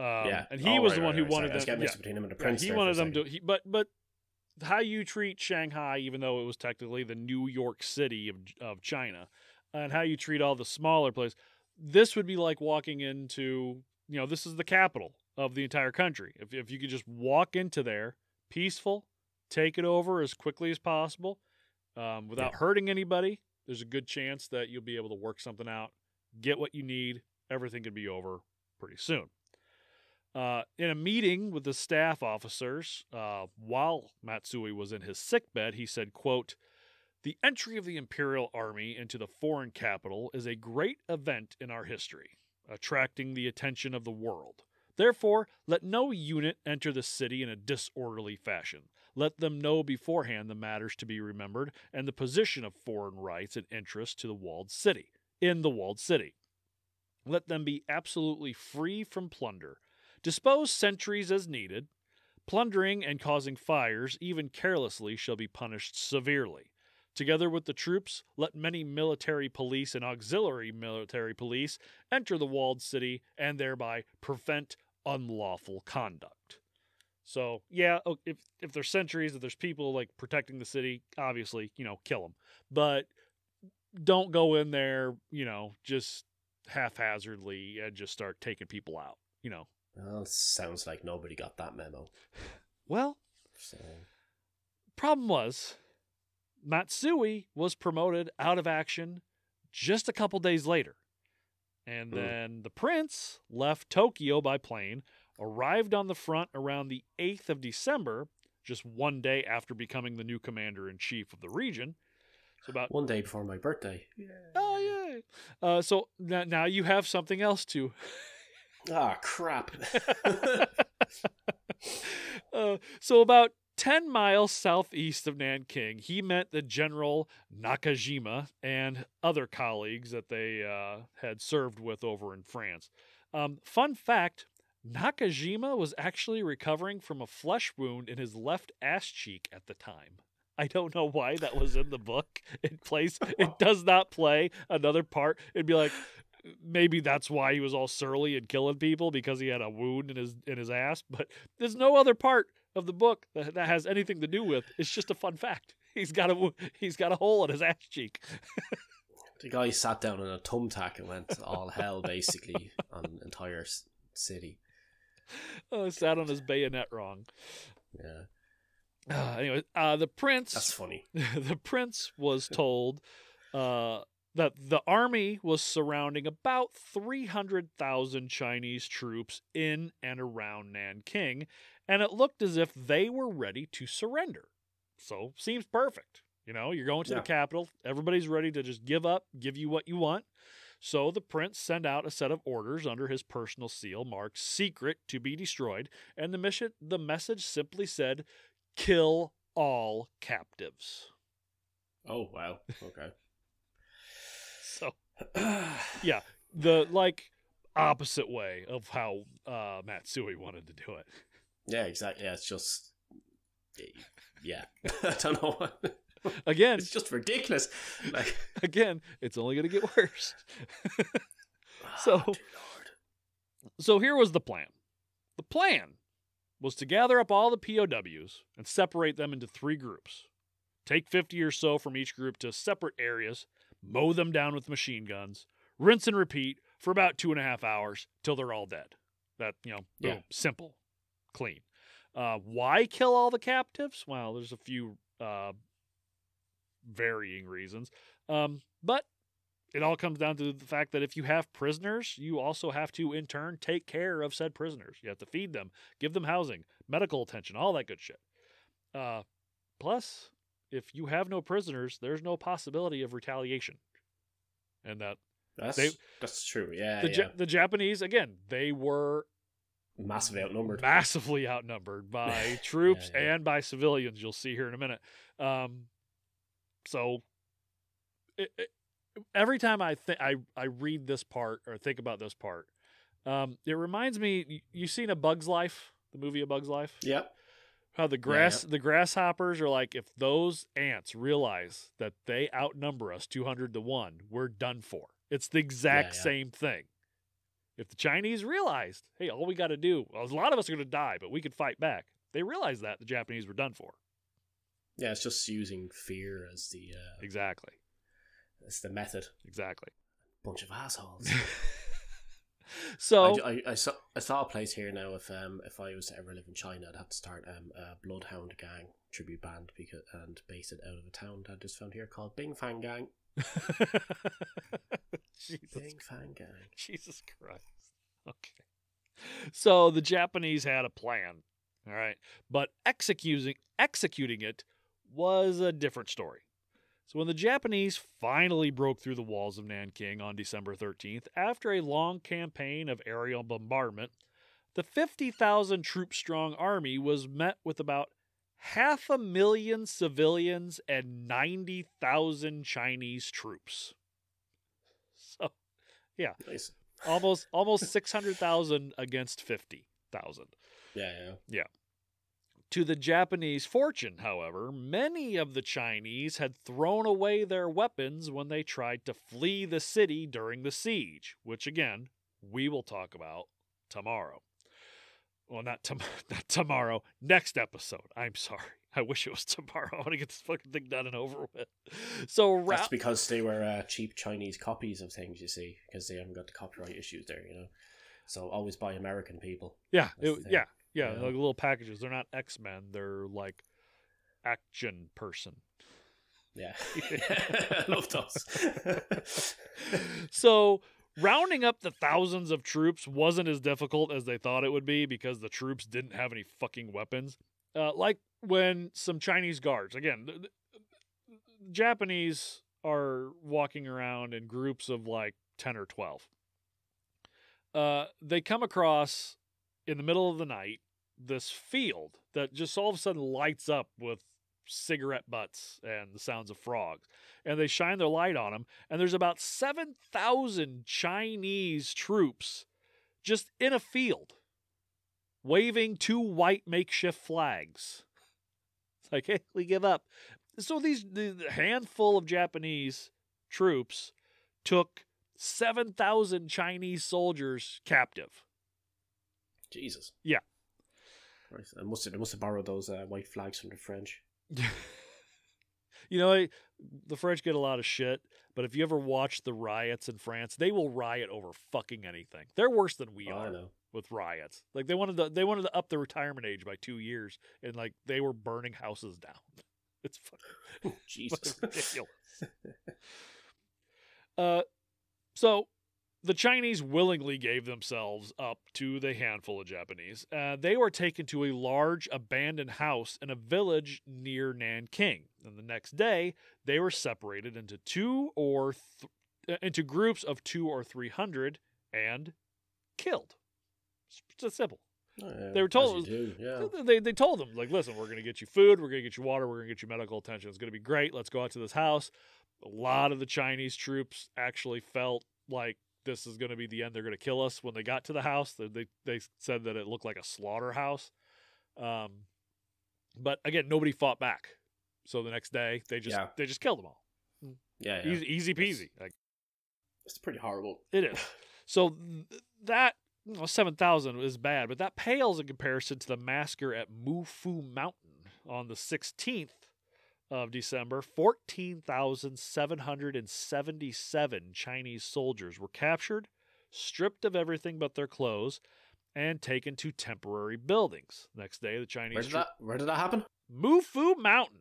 Um, yeah, and he oh, was right, the one right, who right, wanted them. Get mixed yeah. between him and the prince. Yeah, he wanted them to, he, but but. how you treat Shanghai, even though it was technically the New York City of of China, and how you treat all the smaller places, this would be like walking into, you know, this is the capital of the entire country. If if you could just walk into there, peaceful, take it over as quickly as possible, um, without yeah. hurting anybody, there's a good chance that you'll be able to work something out, get what you need, everything could be over pretty soon. Uh, in a meeting with the staff officers, uh, while Matsui was in his sickbed, he said, quote, "The entry of the Imperial Army into the foreign capital is a great event in our history, attracting the attention of the world. Therefore, let no unit enter the city in a disorderly fashion. Let them know beforehand the matters to be remembered and the position of foreign rights and interests to the walled city, in the walled city. Let them be absolutely free from plunder. Dispose sentries as needed. Plundering and causing fires, even carelessly, shall be punished severely. Together with the troops, let many military police and auxiliary military police enter the walled city and thereby prevent unlawful conduct." So, yeah, if if there's sentries, if there's people like protecting the city, obviously, you know, kill them. But don't go in there, you know, just haphazardly and just start taking people out, you know. Well, sounds like nobody got that memo. Well, so. Problem was, Matsui was promoted out of action just a couple days later. And mm. then the prince left Tokyo by plane, arrived on the front around the eighth of December, just one day after becoming the new commander-in-chief of the region. So about one day before my birthday. Yeah. Oh, yeah. Uh, so n- now you have something else to... Ah, oh, crap. uh, so about ten miles southeast of Nanking, he met the General Nakajima and other colleagues that they uh, had served with over in France. Um, fun fact, Nakajima was actually recovering from a flesh wound in his left ass cheek at the time. I don't know why that was in the book. It plays. It does not play another part. It'd be like... Maybe that's why he was all surly and killing people, because he had a wound in his in his ass. But there's no other part of the book that, that has anything to do with. It's just a fun fact. He's got a he's got a hole in his ass cheek. The guy sat down on a thumbtack and went all hell basically on an entire city. Oh, sat on his bayonet wrong. Yeah. Uh, anyway, uh, the prince. That's funny. The prince was told. Uh, that the army was surrounding about three hundred thousand Chinese troops in and around Nanking, and it looked as if they were ready to surrender. So, seems perfect. You know, you're going to yeah. the capital, everybody's ready to just give up, give you what you want. So the prince sent out a set of orders under his personal seal marked secret to be destroyed, and the mission, the message simply said, kill all captives. Oh, wow. Okay. So, yeah, the, like, opposite way of how uh, Matsui wanted to do it. Yeah, exactly. Yeah, it's just... Yeah. I don't know. Again... It's just ridiculous. Like, again, it's only going to get worse. so, oh, so here was the plan. The plan was to gather up all the P O Ws and separate them into three groups. Take fifty or so from each group to separate areas, mow them down with machine guns, rinse and repeat for about two and a half hours till they're all dead. That, you know, yeah. Boom, simple, clean. Uh, why kill all the captives? Well, there's a few uh, varying reasons. Um, but it all comes down to the fact that if you have prisoners, you also have to, in turn, take care of said prisoners. You have to feed them, give them housing, medical attention, all that good shit. Uh, plus... If you have no prisoners, there's no possibility of retaliation. And that that's, they, that's true, yeah the, yeah. Ja- the Japanese, again, they were massively outnumbered. Massively outnumbered by troops yeah, yeah. and by civilians, you'll see here in a minute. Um, so it, it, every time I, th- I I read this part or think about this part, um, it reminds me, you've seen A Bug's Life, the movie A Bug's Life? Yep. How the grass yeah, yeah. the grasshoppers are like, if those ants realize that they outnumber us two hundred to one, we're done for. It's the exact yeah, yeah. same thing. If the Chinese realized, hey, all we got to do, well, a lot of us are going to die, but we could fight back. They realized that the Japanese were done for. Yeah, it's just using fear as the uh, exactly. It's the method. Exactly. Bunch of assholes. So I, I, I saw I saw a place here now. If um if I was to ever live in China, I'd have to start um a Bloodhound Gang tribute band because and base it out of a town that I just found here called Bing Fang Gang. Jesus Bing Fang Gang. Jesus Christ. Okay. So the Japanese had a plan, all right, but executing executing it was a different story. So when the Japanese finally broke through the walls of Nanking on December thirteenth, after a long campaign of aerial bombardment, the fifty thousand troop strong army was met with about half a million civilians and ninety thousand Chinese troops. So, yeah. Nice. Almost almost six hundred thousand against fifty thousand. Yeah, yeah. Yeah. To the Japanese fortune, however, many of the Chinese had thrown away their weapons when they tried to flee the city during the siege, which, again, we will talk about tomorrow. Well, not, tom- not tomorrow, next episode. I'm sorry. I wish it was tomorrow. I want to get this fucking thing done and over with. So ra- That's because they were uh, cheap Chinese copies of things, you see, because they haven't got the copyright issues there, you know. So always buy American people. Yeah, it, yeah. Yeah, yeah, like little packages. They're not X-Men. They're like action person. Yeah. I love those. So rounding up the thousands of troops wasn't as difficult as they thought it would be because the troops didn't have any fucking weapons. Uh, like when some Chinese guards, again, the, the, the Japanese are walking around in groups of like ten or twelve. Uh, they come across... in the middle of the night, this field that just all of a sudden lights up with cigarette butts and the sounds of frogs. And they shine their light on them. And there's about seven thousand Chinese troops just in a field waving two white makeshift flags. It's like, hey, we give up. So these the handful of Japanese troops took seven thousand Chinese soldiers captive. Jesus. Yeah. Right. I must have, I must have borrowed those uh, white flags from the French. You know, I, the French get a lot of shit, but if you ever watch the riots in France, they will riot over fucking anything. They're worse than we oh, are I know. with riots. Like they wanted to, they wanted to up the retirement age by two years, and like they were burning houses down. It's fucking oh, Jesus. ridiculous. uh, so. The Chinese willingly gave themselves up to the handful of Japanese. Uh, they were taken to a large abandoned house in a village near Nanking. And the next day, they were separated into two or th- into groups of two or three hundred and killed. It's just simple. Yeah, they were told. Do, yeah. They they told them, like, listen, we're going to get you food, we're going to get you water, we're going to get you medical attention. It's going to be great. Let's go out to this house. A lot of the Chinese troops actually felt like this is going to be the end. They're going to kill us. When they got to the house, they they, they said that it looked like a slaughterhouse. Um, but again, nobody fought back. So the next day, they just yeah. they just killed them all. Yeah, yeah. Easy, easy peasy. It's, like, it's pretty horrible. It is. So th- that. Well, seven thousand is bad, but that pales in comparison to the massacre at Mufu Mountain on the sixteenth of December. fourteen thousand seven hundred seventy-seven Chinese soldiers were captured, stripped of everything but their clothes, and taken to temporary buildings. Next day, the Chinese... Where did, tri- that, where did that happen? Mufu Mountain.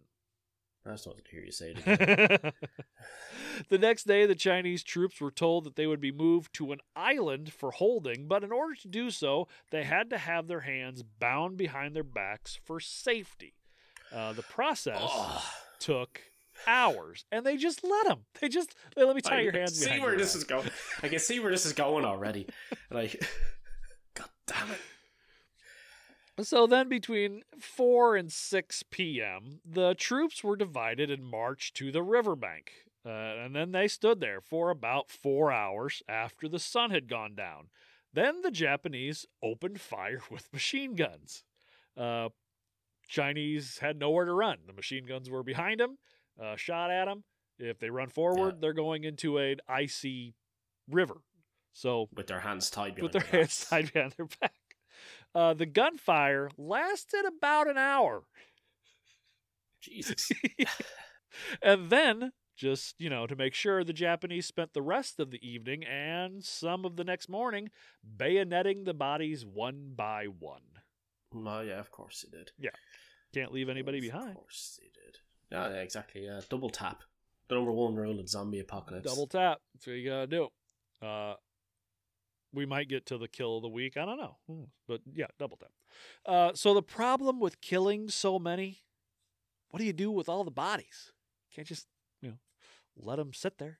I just wanted to hear you say it again. The next day, the Chinese troops were told that they would be moved to an island for holding, but in order to do so, they had to have their hands bound behind their backs for safety. Uh, the process oh. took hours, and they just let them. They just, they let me tie I your hands behind your back. I can see where this is going. I can see where this is going already. Like, God damn it. So then between four and six p.m., the troops were divided and marched to the riverbank. Uh, and then they stood there for about four hours after the sun had gone down. Then the Japanese opened fire with machine guns. Uh, Chinese had nowhere to run. The machine guns were behind them, uh, shot at them. If they run forward, yeah. they're going into an icy river. So with their hands tied behind with their, their hands tied behind their back. Uh, the gunfire lasted about an hour. Jesus. And then, just, you know, to make sure, the Japanese spent the rest of the evening and some of the next morning bayoneting the bodies one by one. Oh, yeah, of course they did. Yeah. Can't leave anybody of behind. Of course they did. No, yeah, exactly. Yeah. Double tap. The number one rule in zombie apocalypse. Double tap. That's what you gotta do. Uh, We might get to the kill of the week. I don't know. But yeah, double tap. Uh, so the problem with killing so many, what do you do with all the bodies? Can't just, you know, let them sit there.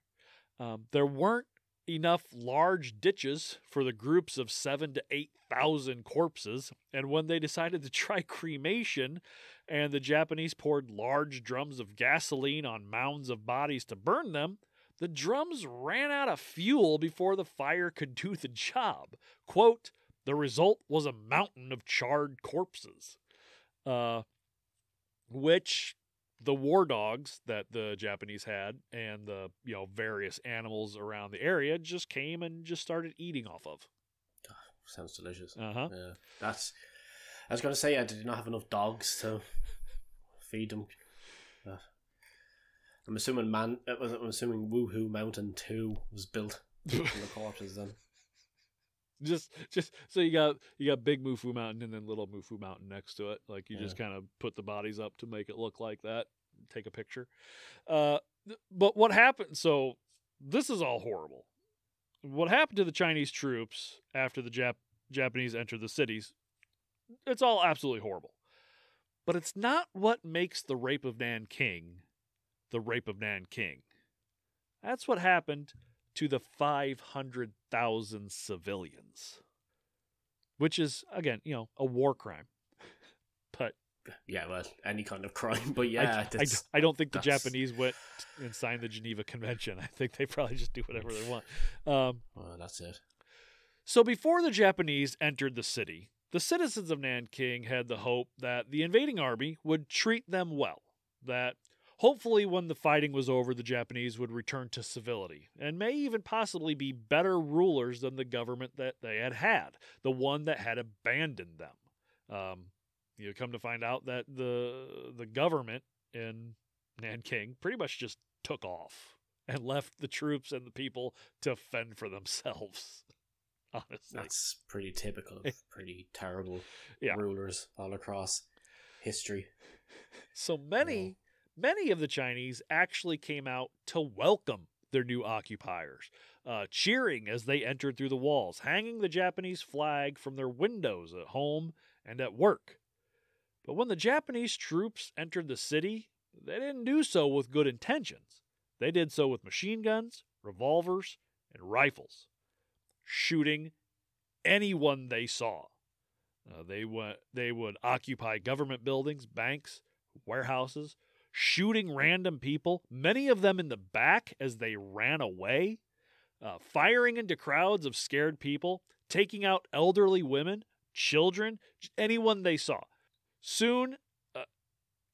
Um, there weren't enough large ditches for the groups of seven to eight thousand corpses. And when they decided to try cremation and the Japanese poured large drums of gasoline on mounds of bodies to burn them, the drums ran out of fuel before the fire could do the job. Quote, the result was a mountain of charred corpses, uh, which the war dogs that the Japanese had and the, you know, various animals around the area just came and just started eating off of. Oh, sounds delicious. Uh-huh. Yeah, that's. I was going to say I did not have enough dogs to feed them. Uh. I'm assuming man. I'm assuming Woohoo Mountain Two was built from the corpses then. Just, just so you got you got big Mufu Mountain and then little Mufu Mountain next to it. Like you yeah. just kind of put the bodies up to make it look like that. Take a picture. Uh, but what happened? So this is all horrible. What happened to the Chinese troops after the Jap- Japanese entered the cities? It's all absolutely horrible. But it's not what makes the Rape of Nanking. The Rape of Nanking. That's what happened to the five hundred thousand civilians, which is, again, you know, a war crime. But yeah, well, any kind of crime. But yeah, I, I, I don't think the that's... Japanese went and signed the Geneva Convention. I think they probably just do whatever they want. Um, well, that's it. So before the Japanese entered the city, the citizens of Nanking had the hope that the invading army would treat them well, that hopefully, when the fighting was over, the Japanese would return to civility and may even possibly be better rulers than the government that they had had, the one that had abandoned them. Um, you come to find out that the the government in Nanking pretty much just took off and left the troops and the people to fend for themselves. Honestly, that's pretty typical of pretty terrible yeah. rulers all across history. So many... You know. Many of the Chinese actually came out to welcome their new occupiers, uh, cheering as they entered through the walls, hanging the Japanese flag from their windows at home and at work. But when the Japanese troops entered the city, they didn't do so with good intentions. They did so with machine guns, revolvers, and rifles, shooting anyone they saw. Uh, they went, they would occupy government buildings, banks, warehouses, shooting random people, many of them in the back as they ran away, uh, firing into crowds of scared people, taking out elderly women, children, anyone they saw. Soon, uh,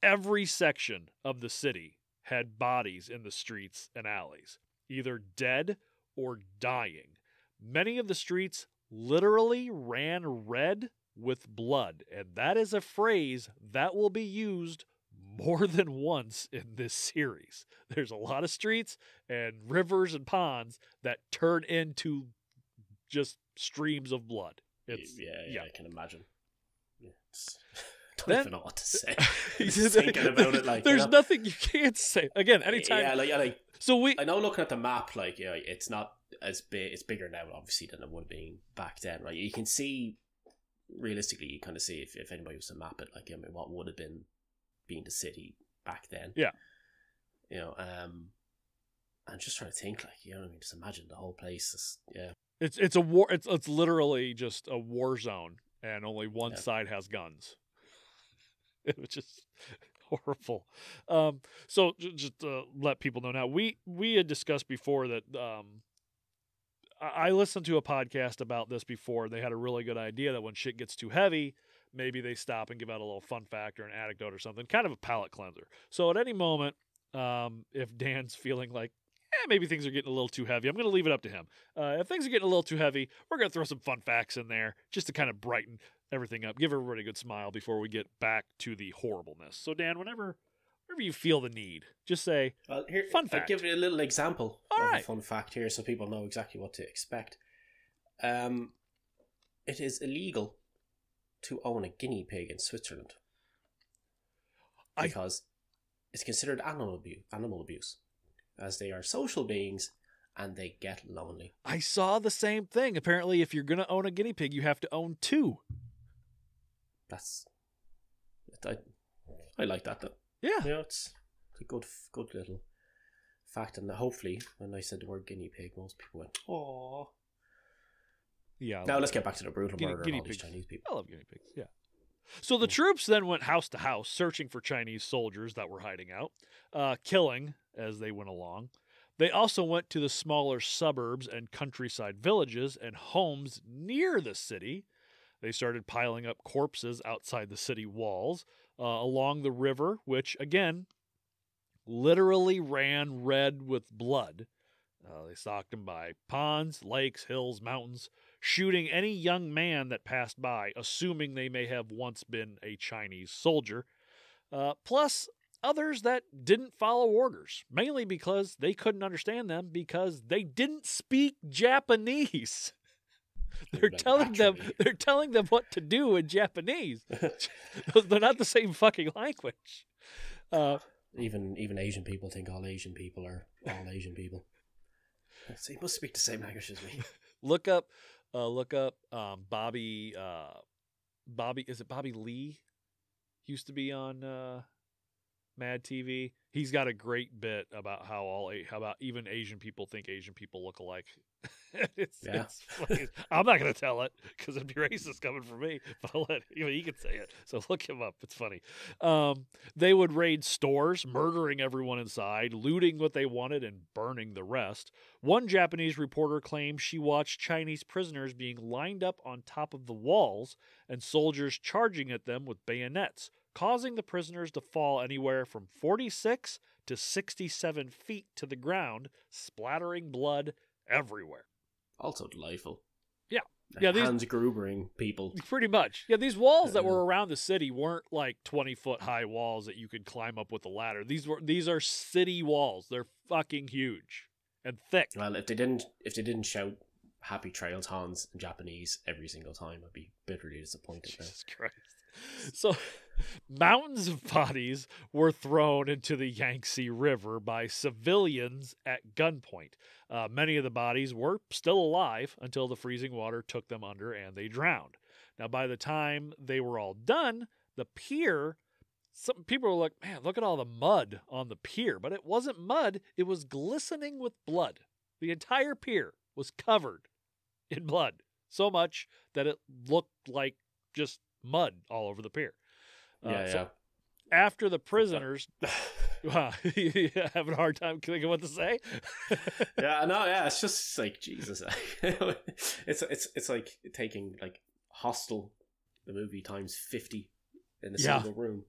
every section of the city had bodies in the streets and alleys, either dead or dying. Many of the streets literally ran red with blood, and that is a phrase that will be used more than once in this series. There's a lot of streets and rivers and ponds that turn into just streams of blood. It's, yeah, yeah, yeah, I can imagine. It's, I don't then, even know what to say. Just thinking about it, like, there's you know, nothing you can't say. Again, anytime. Yeah, like, like so we. I know, looking at the map, like, yeah, it's not as big. It's bigger now, obviously, than it would have been back then, right? You can see. Realistically, you kind of see if, if anybody was to map it, like, I mean, what would have been being the city back then. Yeah. You know, um, I'm just trying to think, like, you know what I mean? Just imagine the whole place is, yeah. It's it's a war. It's it's literally just a war zone, and only one yeah. side has guns. It was just horrible. Um, so just to uh, let people know now, we we had discussed before that. Um, I listened to a podcast about this before. They had a really good idea that when shit gets too heavy, maybe they stop and give out a little fun fact or an anecdote or something, kind of a palate cleanser. So at any moment, um, if Dan's feeling like, eh, maybe things are getting a little too heavy, I'm going to leave it up to him. Uh, if things are getting a little too heavy, we're going to throw some fun facts in there just to kind of brighten everything up, give everybody a good smile before we get back to the horribleness. So Dan, whenever... whenever you feel the need, just say, well, here, fun fact. I'll give you a little example All of right. a fun fact here so people know exactly what to expect. Um, it is illegal to own a guinea pig in Switzerland because I... it's considered animal abuse, animal abuse, as they are social beings and they get lonely. I saw the same thing. Apparently, if you're going to own a guinea pig, you have to own two. That's... I, I like that, though. Yeah, you know, it's a good, good little fact, and hopefully, when I said the word guinea pig, most people went, "Aww." Yeah. Now let's get back to the brutal guinea, murder guinea of all these Chinese people. I love guinea pigs. Yeah. So the yeah. troops then went house to house, searching for Chinese soldiers that were hiding out, uh, killing as they went along. They also went to the smaller suburbs and countryside villages and homes near the city. They started piling up corpses outside the city walls. Uh, along the river, which, again, literally ran red with blood. Uh, they stalked them by ponds, lakes, hills, mountains, shooting any young man that passed by, assuming they may have once been a Chinese soldier, uh, plus others that didn't follow orders, mainly because they couldn't understand them because they didn't speak Japanese. They're telling them they're telling them what to do in Japanese. They're not the same fucking language. Uh, even even Asian people think all Asian people are all Asian people. So you must speak the same language as me. Look up, uh, look up um, Bobby. Uh, Bobby is it Bobby Lee? He used to be on uh, Mad T V. He's got a great bit about how all how about even Asian people think Asian people look alike. it's, yeah. it's funny. I'm not going to tell it because it'd be racist coming from me, but I'll let, you know, he can say it. So look him up. It's funny. Um, they would raid stores, murdering everyone inside, looting what they wanted, and burning the rest. One Japanese reporter claimed she watched Chinese prisoners being lined up on top of the walls and soldiers charging at them with bayonets, causing the prisoners to fall anywhere from forty-six to sixty-seven feet to the ground, splattering blood everywhere. Also delightful. Yeah. Like yeah these, Hans Grubering people. Pretty much. Yeah, these walls uh, that were around the city weren't like twenty-foot high walls that you could climb up with a ladder. These were these are city walls. They're fucking huge and thick. Well, if they didn't if they didn't shout Happy Trails Hans in Japanese every single time, I'd be bitterly disappointed. Jesus now. Christ. So mountains of bodies were thrown into the Yangtze River by civilians at gunpoint. Uh, many of the bodies were still alive until the freezing water took them under and they drowned. Now, by the time they were all done, the pier, some people were like, man, look at all the mud on the pier. But it wasn't mud. It was glistening with blood. The entire pier was covered in blood, so much that it looked like just mud all over the pier. Uh, yeah, so yeah. After the prisoners... Wow, you having a hard time thinking what to say? yeah, no, yeah, it's just like Jesus. it's it's it's like taking like Hostel, the movie, times fifty in a yeah. single room,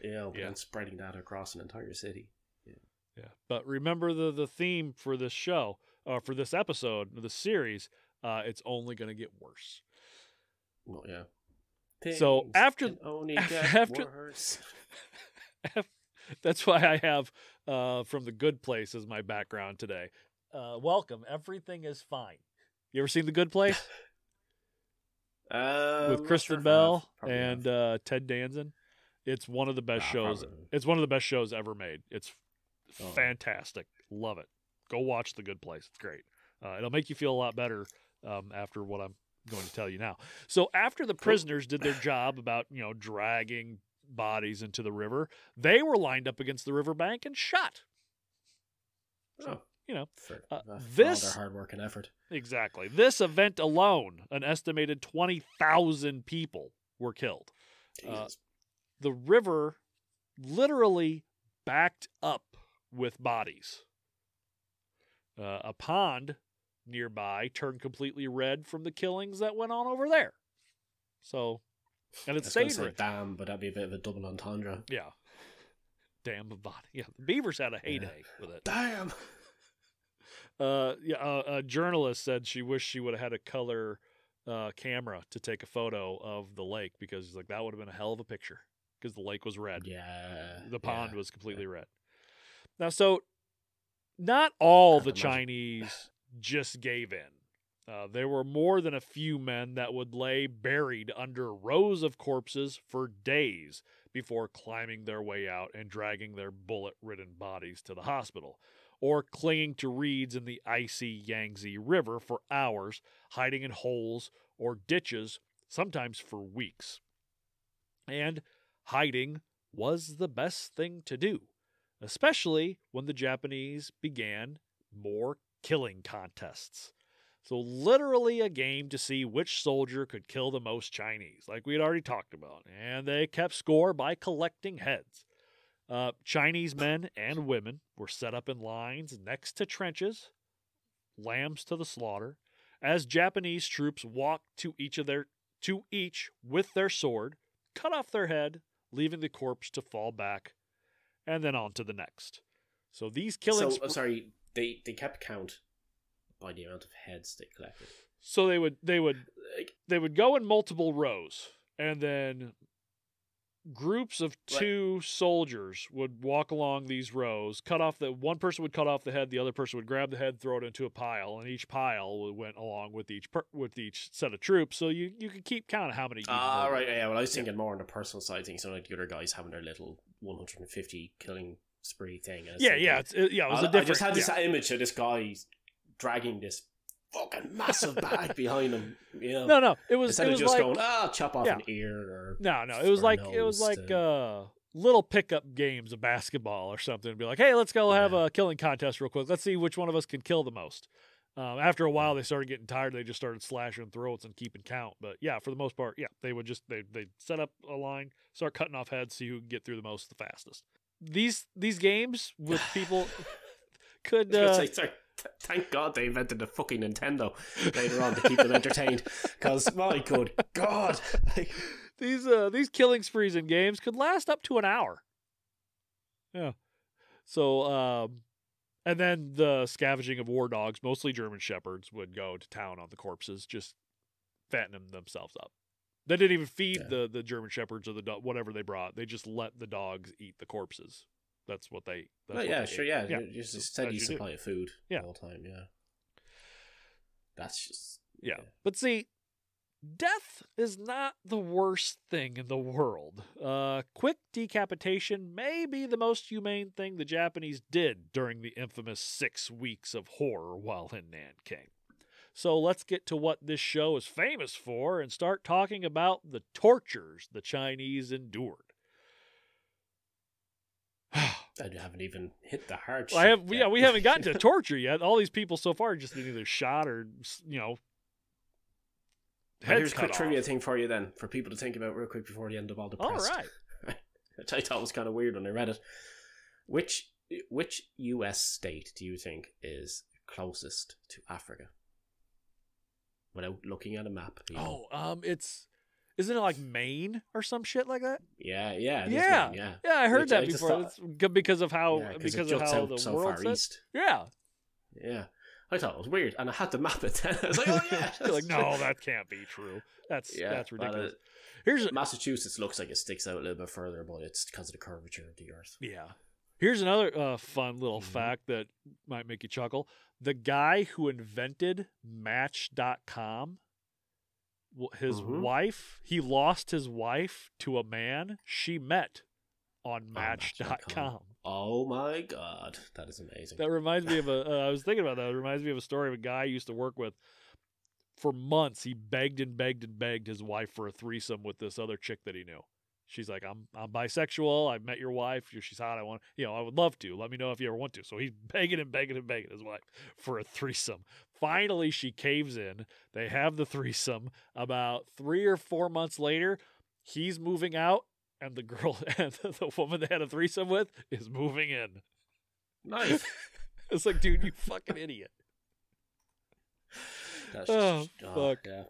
you know, yeah, and spreading that across an entire city. Yeah, yeah. But remember the the theme for this show, or uh, for this episode, the series. Uh, it's only going to get worse. Well, yeah. Things so after only get after, worse. after That's why I have uh, From the Good Place as my background today. Uh, welcome. Everything is fine. You ever seen The Good Place? uh, With Kristen sure Bell and uh, Ted Danson. It's one of the best nah, shows. Probably. It's one of the best shows ever made. It's oh. fantastic. Love it. Go watch The Good Place. It's great. Uh, it'll make you feel a lot better um, after what I'm going to tell you now. So after the prisoners did their job about, you know, dragging bodies into the river, they were lined up against the riverbank and shot. So, oh, you know, for, uh, uh, this all their hard work and effort. Exactly. This event alone, an estimated twenty thousand people were killed. Uh, the river literally backed up with bodies. Uh, a pond nearby turned completely red from the killings that went on over there. So, and it's dangerous. Damn, but that'd be a bit of a double entendre. Yeah. Damn the body. Yeah, the beavers had a heyday yeah. with it. Damn. Uh, yeah. Uh, a journalist said she wished she would have had a color uh, camera to take a photo of the lake, because like that would have been a hell of a picture, because the lake was red. Yeah. The pond yeah. was completely yeah. red. Now, so not all the imagine. Chinese just gave in. Uh, there were more than a few men that would lay buried under rows of corpses for days before climbing their way out and dragging their bullet-ridden bodies to the hospital, or clinging to reeds in the icy Yangtze River for hours, hiding in holes or ditches, sometimes for weeks. And hiding was the best thing to do, especially when the Japanese began more killing contests. So literally a game to see which soldier could kill the most Chinese, like we had already talked about. And they kept score by collecting heads. Uh, Chinese men and women were set up in lines next to trenches, lambs to the slaughter, as Japanese troops walked to each of their to each with their sword, cut off their head, leaving the corpse to fall back, and then on to the next. So these killings... So, oh, sorry, they, they kept count by the amount of heads they collected. So they would they would they would go in multiple rows, and then groups of two right. soldiers would walk along these rows, cut off the one person would cut off the head, the other person would grab the head, throw it into a pile, and each pile went along with each per, with each set of troops. So you, you could keep count of how many. Ah, uh, right, yeah. Well, I was thinking yeah. more on the personal side thing, so like the other guys having their little one hundred fifty killing spree thing. Yeah, thinking, yeah, it's, it, yeah. It was I, a different, I just had this yeah. image of this guy dragging this fucking massive bag behind him, you know. No, no, it was instead it was of just like, going, ah, oh, chop off yeah. an ear. Or no, no, it was like it was like to... uh, little pickup games of basketball or something. It'd be like, hey, let's go yeah. have a killing contest real quick. Let's see which one of us can kill the most. Um, after a while, they started getting tired. They just started slashing throats and keeping count. But yeah, for the most part, yeah, they would just they they set up a line, start cutting off heads, see who can get through the most, the fastest. These these games with people could. Uh, say, sorry. Thank God they invented the fucking Nintendo later on to keep them entertained, because my good God, these uh, these killing sprees in games could last up to an hour. Yeah, so um, and then the scavenging of war dogs, mostly German shepherds, would go to town on the corpses, just fattening themselves up. They didn't even feed yeah. the the German shepherds or the do- whatever they brought. They just let the dogs eat the corpses. That's what they. That's oh, yeah, what they sure, ate. yeah. yeah. Just a steady supply do. of food yeah. all the time, yeah. That's just. Yeah. yeah. But see, death is not the worst thing in the world. Uh, quick decapitation may be the most humane thing the Japanese did during the infamous six weeks of horror while in Nanking. So let's get to what this show is famous for and start talking about the tortures the Chinese endured. I haven't even hit the hard well, shit I have, yet. Yeah, we haven't gotten to torture yet. All these people so far just been either shot or, you know, heads here's cut a quick off. Trivia thing for you then, for people to think about real quick before the end of all the press. All right. Which I thought was kind of weird when I read it. Which which U S state do you think is closest to Africa? Without looking at a map. You know? Oh, um, it's... Isn't it like Maine or some shit like that? Yeah, yeah, yeah, Maine, yeah. Yeah, I heard Which that I before. Thought, it's good because of how yeah, because of how the so world far east. Yeah, yeah. I thought it was weird, and I had to map it. I was like, oh yeah. You're like, no, that can't be true. That's yeah, that's ridiculous. It, Here's a, Massachusetts looks like it sticks out a little bit further, but it's because of the curvature of the Earth. Yeah. Here's another uh, fun little mm-hmm. fact that might make you chuckle. The guy who invented Match dot com. His mm-hmm. wife, he lost his wife to a man she met on Match dot com. Oh, my God. That is amazing. That reminds me of a, uh, I was thinking about that. It reminds me of a story of a guy I used to work with. For months, he begged and begged and begged his wife for a threesome with this other chick that he knew. She's like, I'm I'm bisexual. I met your wife. She's hot. I want, you know, I would love to. Let me know if you ever want to. So he's begging and begging and begging his wife for a threesome. Finally, she caves in. They have the threesome. About three or four months later, he's moving out, and the girl, and the woman they had a threesome with is moving in. Nice. It's like, dude, you fucking idiot. That's oh, just, oh, fuck. Yeah.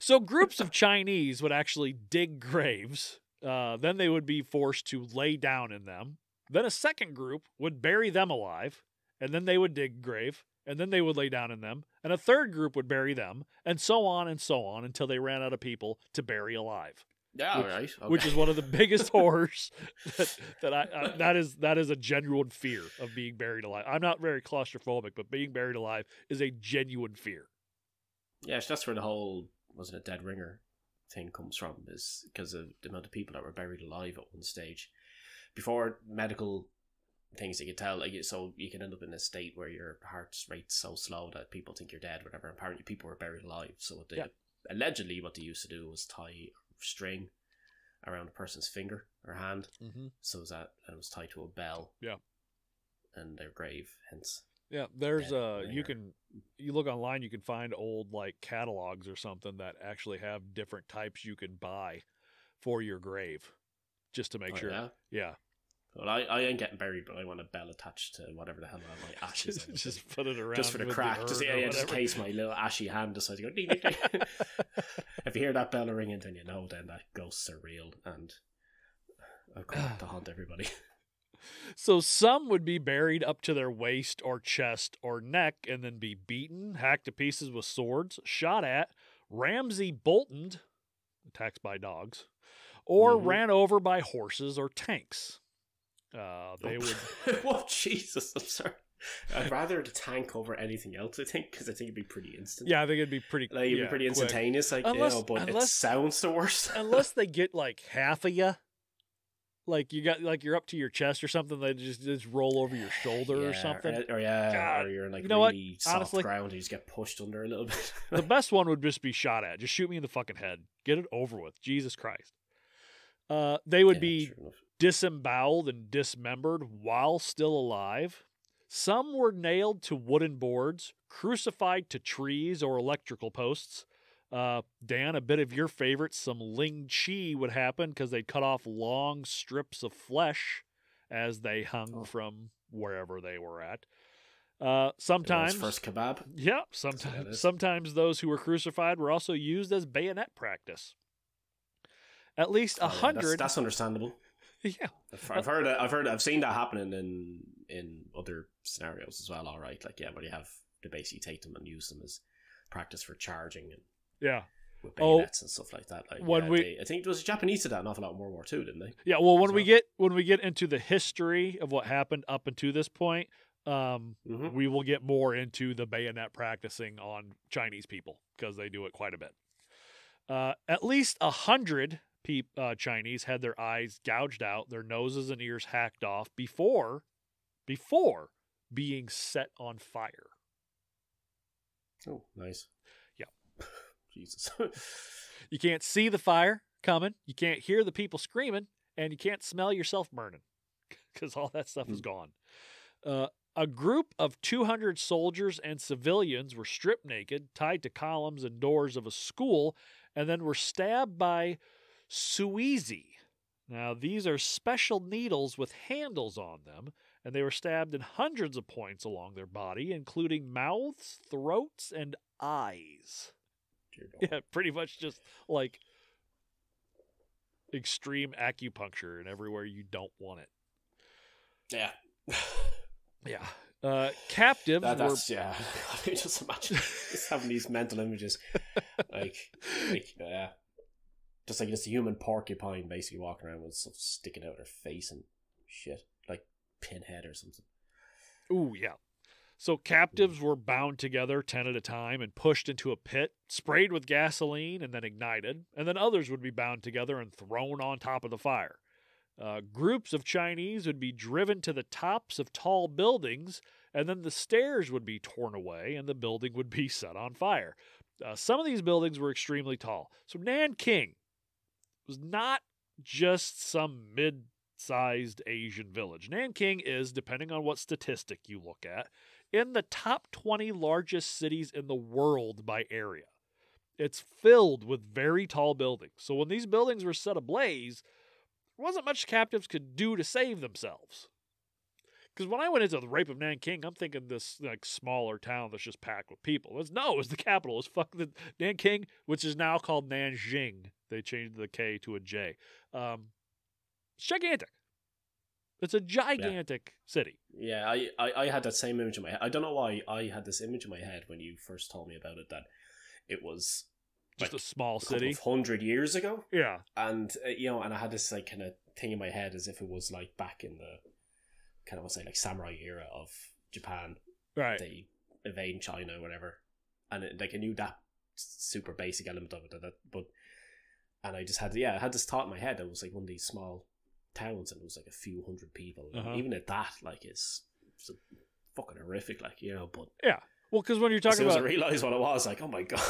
So groups of Chinese would actually dig graves. Uh, then they would be forced to lay down in them. Then a second group would bury them alive, and then they would dig grave, and then they would lay down in them. And a third group would bury them, and so on and so on until they ran out of people to bury alive. Yeah, which, right. Okay. Which is one of the biggest horrors that, that I uh, that is that is a genuine fear of being buried alive. I'm not very claustrophobic, but being buried alive is a genuine fear. Yeah, so that's where the whole wasn't a Dead Ringer thing comes from, is because of the amount of people that were buried alive at one stage before medical things that you tell, like, so you can end up in a state where your heart's rate's so slow that people think you're dead or whatever. Apparently people were buried alive, so what they, yeah. allegedly what they used to do was tie string around a person's finger or hand, mm-hmm. so that and it was tied to a bell, yeah, and their grave, hence. Yeah, there's uh you can you look online, you can find old like catalogs or something that actually have different types you can buy for your grave, just to make oh, sure. Yeah. yeah. Well, I, I ain't getting buried, but I want a bell attached to whatever the hell I have my ashes. just, just put it around just for the crack, the just, yeah, yeah, just in case my little ashy hand decides to go. Dee, dee, dee. If you hear that bell ringing, then you know then that ghosts are real and I've got to haunt everybody. So some would be buried up to their waist or chest or neck and then be beaten, hacked to pieces with swords, shot at, Ramsey Boltoned, attacked by dogs, or mm-hmm. ran over by horses or tanks. Uh, they oh. would. Well, Jesus, I'm sorry. I'd rather the tank over anything else, I think, because I think it'd be pretty instant. Yeah, I think it'd be pretty like, it'd yeah, be pretty instantaneous, quick. Like, unless, you know, but unless, it sounds the worst. Unless they get like half of you. Like you got, like you're up to your chest or something. They just just roll over your shoulder yeah, or something. Or, or yeah, God. Or you're in like you know really what? soft Honestly, ground. And you just get pushed under a little bit. The best one would just be shot at. Just shoot me in the fucking head. Get it over with. Jesus Christ. Uh, they would yeah, be sure disemboweled and dismembered while still alive. Some were nailed to wooden boards, crucified to trees or electrical posts. Uh, Dan, a bit of your favorite, some ling chi would happen because they'd cut off long strips of flesh as they hung oh. from wherever they were at. Uh, sometimes first kebab. Yeah, sometimes sometimes those who were crucified were also used as bayonet practice. At least a hundred. Oh, yeah, that's, that's understandable. Yeah, I've heard, I've heard, I've seen that happening in in other scenarios as well. All right, like yeah, where you have to basically take them and use them as practice for charging and. Yeah. With bayonets oh, and stuff like that. Like, when yeah, we, they, I think there was a Japanese to that an awful lot in World War Two, didn't they? Yeah, well, when As we well. get when we get into the history of what happened up until this point, um, mm-hmm. we will get more into the bayonet practicing on Chinese people because they do it quite a bit. Uh, at least a hundred pe- uh, Chinese had their eyes gouged out, their noses and ears hacked off before, before being set on fire. Oh, nice. Yeah. Jesus. You can't see the fire coming. You can't hear the people screaming, and you can't smell yourself burning because all that stuff is gone. Uh, a group of two hundred soldiers and civilians were stripped naked, tied to columns and doors of a school, and then were stabbed by suizi. Now, these are special needles with handles on them, and they were stabbed in hundreds of points along their body, including mouths, throats, and eyes. Yeah, pretty much just like extreme acupuncture and everywhere you don't want it. Yeah. Yeah. Uh, captives that, that's, were... Yeah. I mean, just imagine just having these mental images. Like, like yeah. Just like just a human porcupine basically walking around with stuff sticking out their face and shit. Like Pinhead or something. Ooh, yeah. So captives were bound together ten at a time and pushed into a pit, sprayed with gasoline and then ignited, and then others would be bound together and thrown on top of the fire. Uh, groups of Chinese would be driven to the tops of tall buildings, and then the stairs would be torn away and the building would be set on fire. Uh, some of these buildings were extremely tall. So Nanking was not just some mid-sized Asian village. Nanking is, depending on what statistic you look at, in the top twenty largest cities in the world by area. It's filled with very tall buildings. So when these buildings were set ablaze, there wasn't much captives could do to save themselves. Because when I went into the Rape of Nanking, I'm thinking this like smaller town that's just packed with people. It's, no, it's the capital. It's fuck the Nanking, which is now called Nanjing. They changed the K to a J. Um, it's gigantic. It's a gigantic yeah. city. Yeah, I, I, I had that same image in my head. I don't know why I had this image in my head when you first told me about it, that it was just like a small city a couple of hundred years ago. Yeah. And, uh, you know, and I had this like kind of thing in my head as if it was like back in the kind of, what's it, like samurai era of Japan. Right. They invade China or whatever. And it, like I knew that super basic element of it. That, that, but, and I just had, yeah, I had this thought in my head that it was like one of these small towns and it was like a few hundred people. Uh-huh. Even at that, like, it's, it's fucking horrific, like, you know, but yeah. Well, because when you're talking as soon about as I realized what it was, like, oh my god.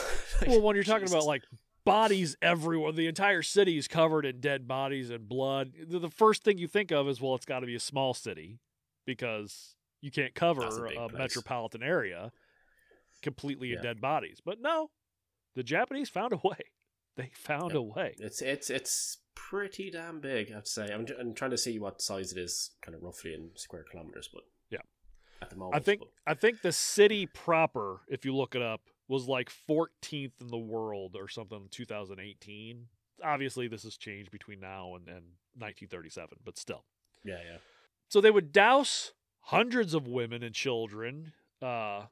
Like, well, when you're talking Jesus. about like bodies everywhere, the entire city is covered in dead bodies and blood, the first thing you think of is, well, it's got to be a small city because you can't cover a, a metropolitan area completely yeah. in dead bodies. But no, the Japanese found a way. They found yep. a way. It's it's it's pretty damn big, I have to say. I'm, I'm trying to see what size it is, kind of roughly in square kilometers, but yeah, at the moment. I think but. I think the city proper, if you look it up, was like fourteenth in the world or something in two thousand eighteen. Obviously, this has changed between now and, and nineteen thirty-seven, but still. Yeah, yeah. So they would douse hundreds of women and children uh,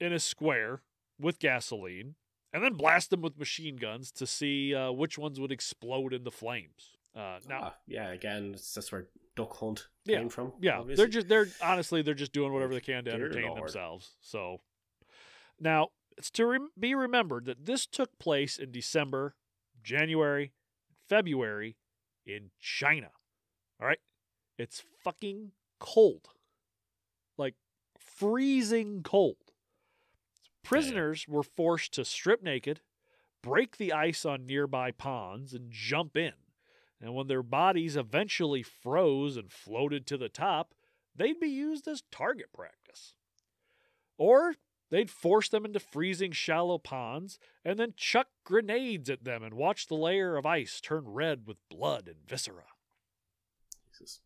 in a square with gasoline, and then blast them with machine guns to see uh, which ones would explode in the flames. Uh, now, ah, yeah, again, that's where Duck Hunt yeah, came from. Yeah, obviously. they're just they're honestly they're just doing whatever they can to entertain Lord. themselves. So now it's to re- be remembered that this took place in December, January, February in China. All right, it's fucking cold, like freezing cold. Prisoners were forced to strip naked, break the ice on nearby ponds, and jump in. And when their bodies eventually froze and floated to the top, they'd be used as target practice. Or they'd force them into freezing shallow ponds and then chuck grenades at them and watch the layer of ice turn red with blood and viscera. Jesus.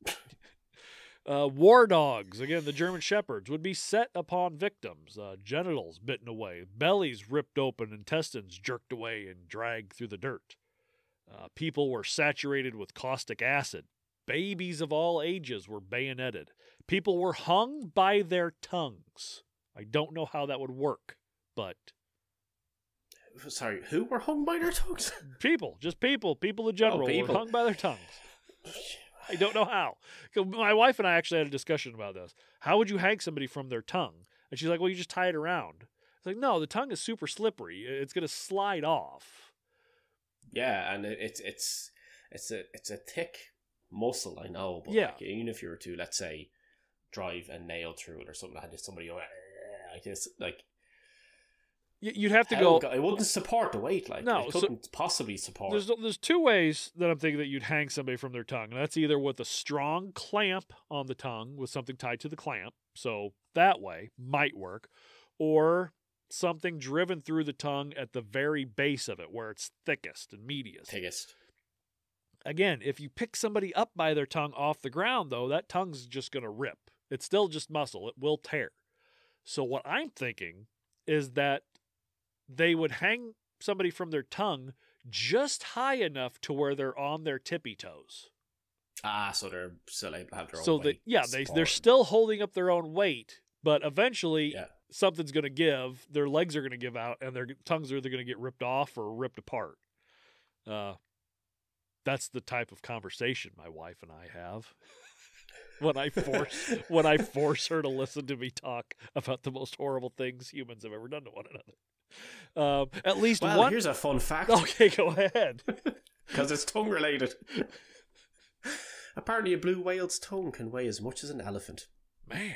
Uh, war dogs, again, the German shepherds, would be set upon victims, uh, genitals bitten away, bellies ripped open, intestines jerked away and dragged through the dirt. Uh, people were saturated with caustic acid. Babies of all ages were bayoneted. People were hung by their tongues. I don't know how that would work, but... Sorry, who were hung by their tongues? People, just people, people in general oh, people. were hung by their tongues. I don't know how. My wife and I actually had a discussion about this. How would you hang somebody from their tongue? And she's like, well, you just tie it around. It's like, no, the tongue is super slippery. It's going to slide off. Yeah, and it's it's it's a it's a thick muscle, I know. But yeah. Like, even if you were to, let's say, drive a nail through it or something, I had somebody go like this, like You'd have to Hell, go... It wouldn't support the weight. Like, no, it couldn't so possibly support. There's there's two ways that I'm thinking that you'd hang somebody from their tongue. And that's either with a strong clamp on the tongue with something tied to the clamp. So that way might work. Or something driven through the tongue at the very base of it where it's thickest and meatiest. Thickest. Again, if you pick somebody up by their tongue off the ground, though, that tongue's just going to rip. It's still just muscle. It will tear. So what I'm thinking is that they would hang somebody from their tongue just high enough to where they're on their tippy toes. Ah, so they're so they have their own so weight. They, yeah, they, they're still holding up their own weight, but eventually yeah. something's going to give. Their legs are going to give out, and their tongues are either going to get ripped off or ripped apart. Uh, that's the type of conversation my wife and I have when I force when I force her to listen to me talk about the most horrible things humans have ever done to one another. Um, at least well, one. Here's a fun fact. Okay, go ahead. Because it's tongue related. Apparently, a blue whale's tongue can weigh as much as an elephant. Man,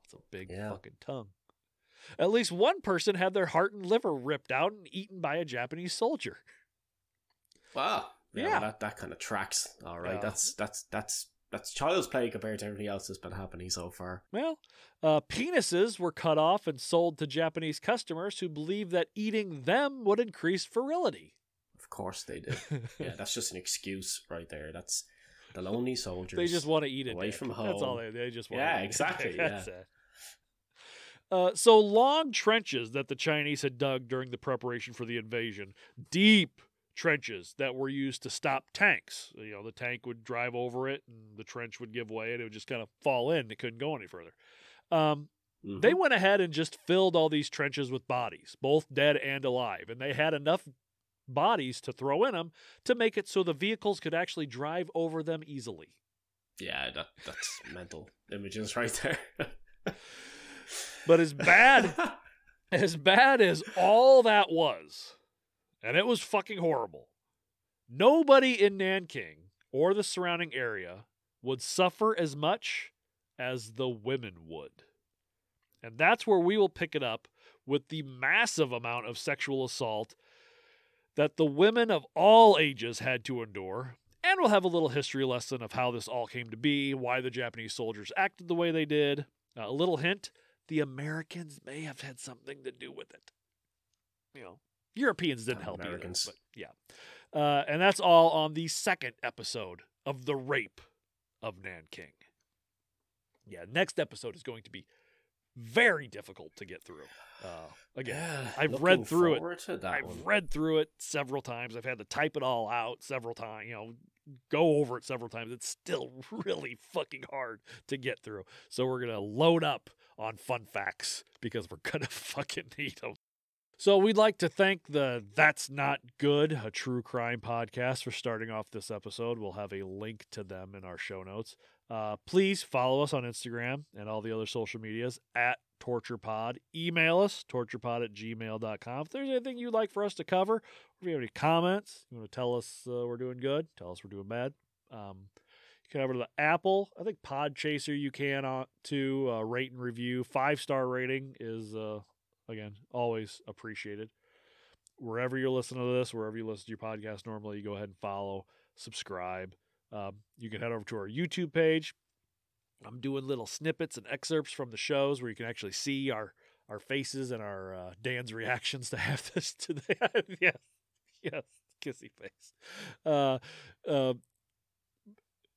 that's a big yeah. fucking tongue. At least one person had their heart and liver ripped out and eaten by a Japanese soldier. Wow. Yeah, yeah. Well, that that kind of tracks. All right, yeah. that's that's that's that's child's play compared to everything else that's been happening so far. Well, uh, penises were cut off and sold to Japanese customers who believed that eating them would increase virility. Of course they did. Yeah, that's just an excuse right there. That's the lonely soldiers. They just want to eat it away dick. From home. That's all they. They just want. Yeah, to eat exactly. It. That's yeah. it. Uh, so long trenches that the Chinese had dug during the preparation for the invasion. Deep trenches that were used to stop tanks. You know, the tank would drive over it and the trench would give way and it would just kind of fall in. It couldn't go any further. Um, mm-hmm. They went ahead and just filled all these trenches with bodies, both dead and alive. And they had enough bodies to throw in them to make it so the vehicles could actually drive over them easily. Yeah, that, that's mental images right there. But as bad, as bad as all that was... And it was fucking horrible. Nobody in Nanking or the surrounding area would suffer as much as the women would. And that's where we will pick it up with the massive amount of sexual assault that the women of all ages had to endure. And we'll have a little history lesson of how this all came to be, why the Japanese soldiers acted the way they did. Uh, a little hint, the Americans may have had something to do with it. You know. Europeans didn't help Americans. Either, but yeah. Uh, and that's all on the second episode of The Rape of Nanking. Yeah, next episode is going to be very difficult to get through. Uh, again, yeah, I've read through it. I've one. read through it several times. I've had to type it all out several times, you know, go over it several times. It's still really fucking hard to get through. So we're going to load up on fun facts because we're going to fucking need them. So we'd like to thank the That's Not Good, a True Crime Podcast, for starting off this episode. We'll have a link to them in our show notes. Uh, please follow us on Instagram and all the other social medias at Torturepod. Email us, torturepod at gmail dot com. If there's anything you'd like for us to cover, or if you have any comments, you want to tell us uh, we're doing good, tell us we're doing bad. Um, you can have it to the Apple. I think Podchaser you can uh, to uh, rate and review. Five-star rating is... Uh, Again, always appreciated. Wherever you're listening to this, wherever you listen to your podcast normally, you go ahead and follow, subscribe. Um, you can head over to our YouTube page. I'm doing little snippets and excerpts from the shows where you can actually see our our faces and our uh, Dan's reactions to have this today. Yes, yes, kissy face. Uh, uh,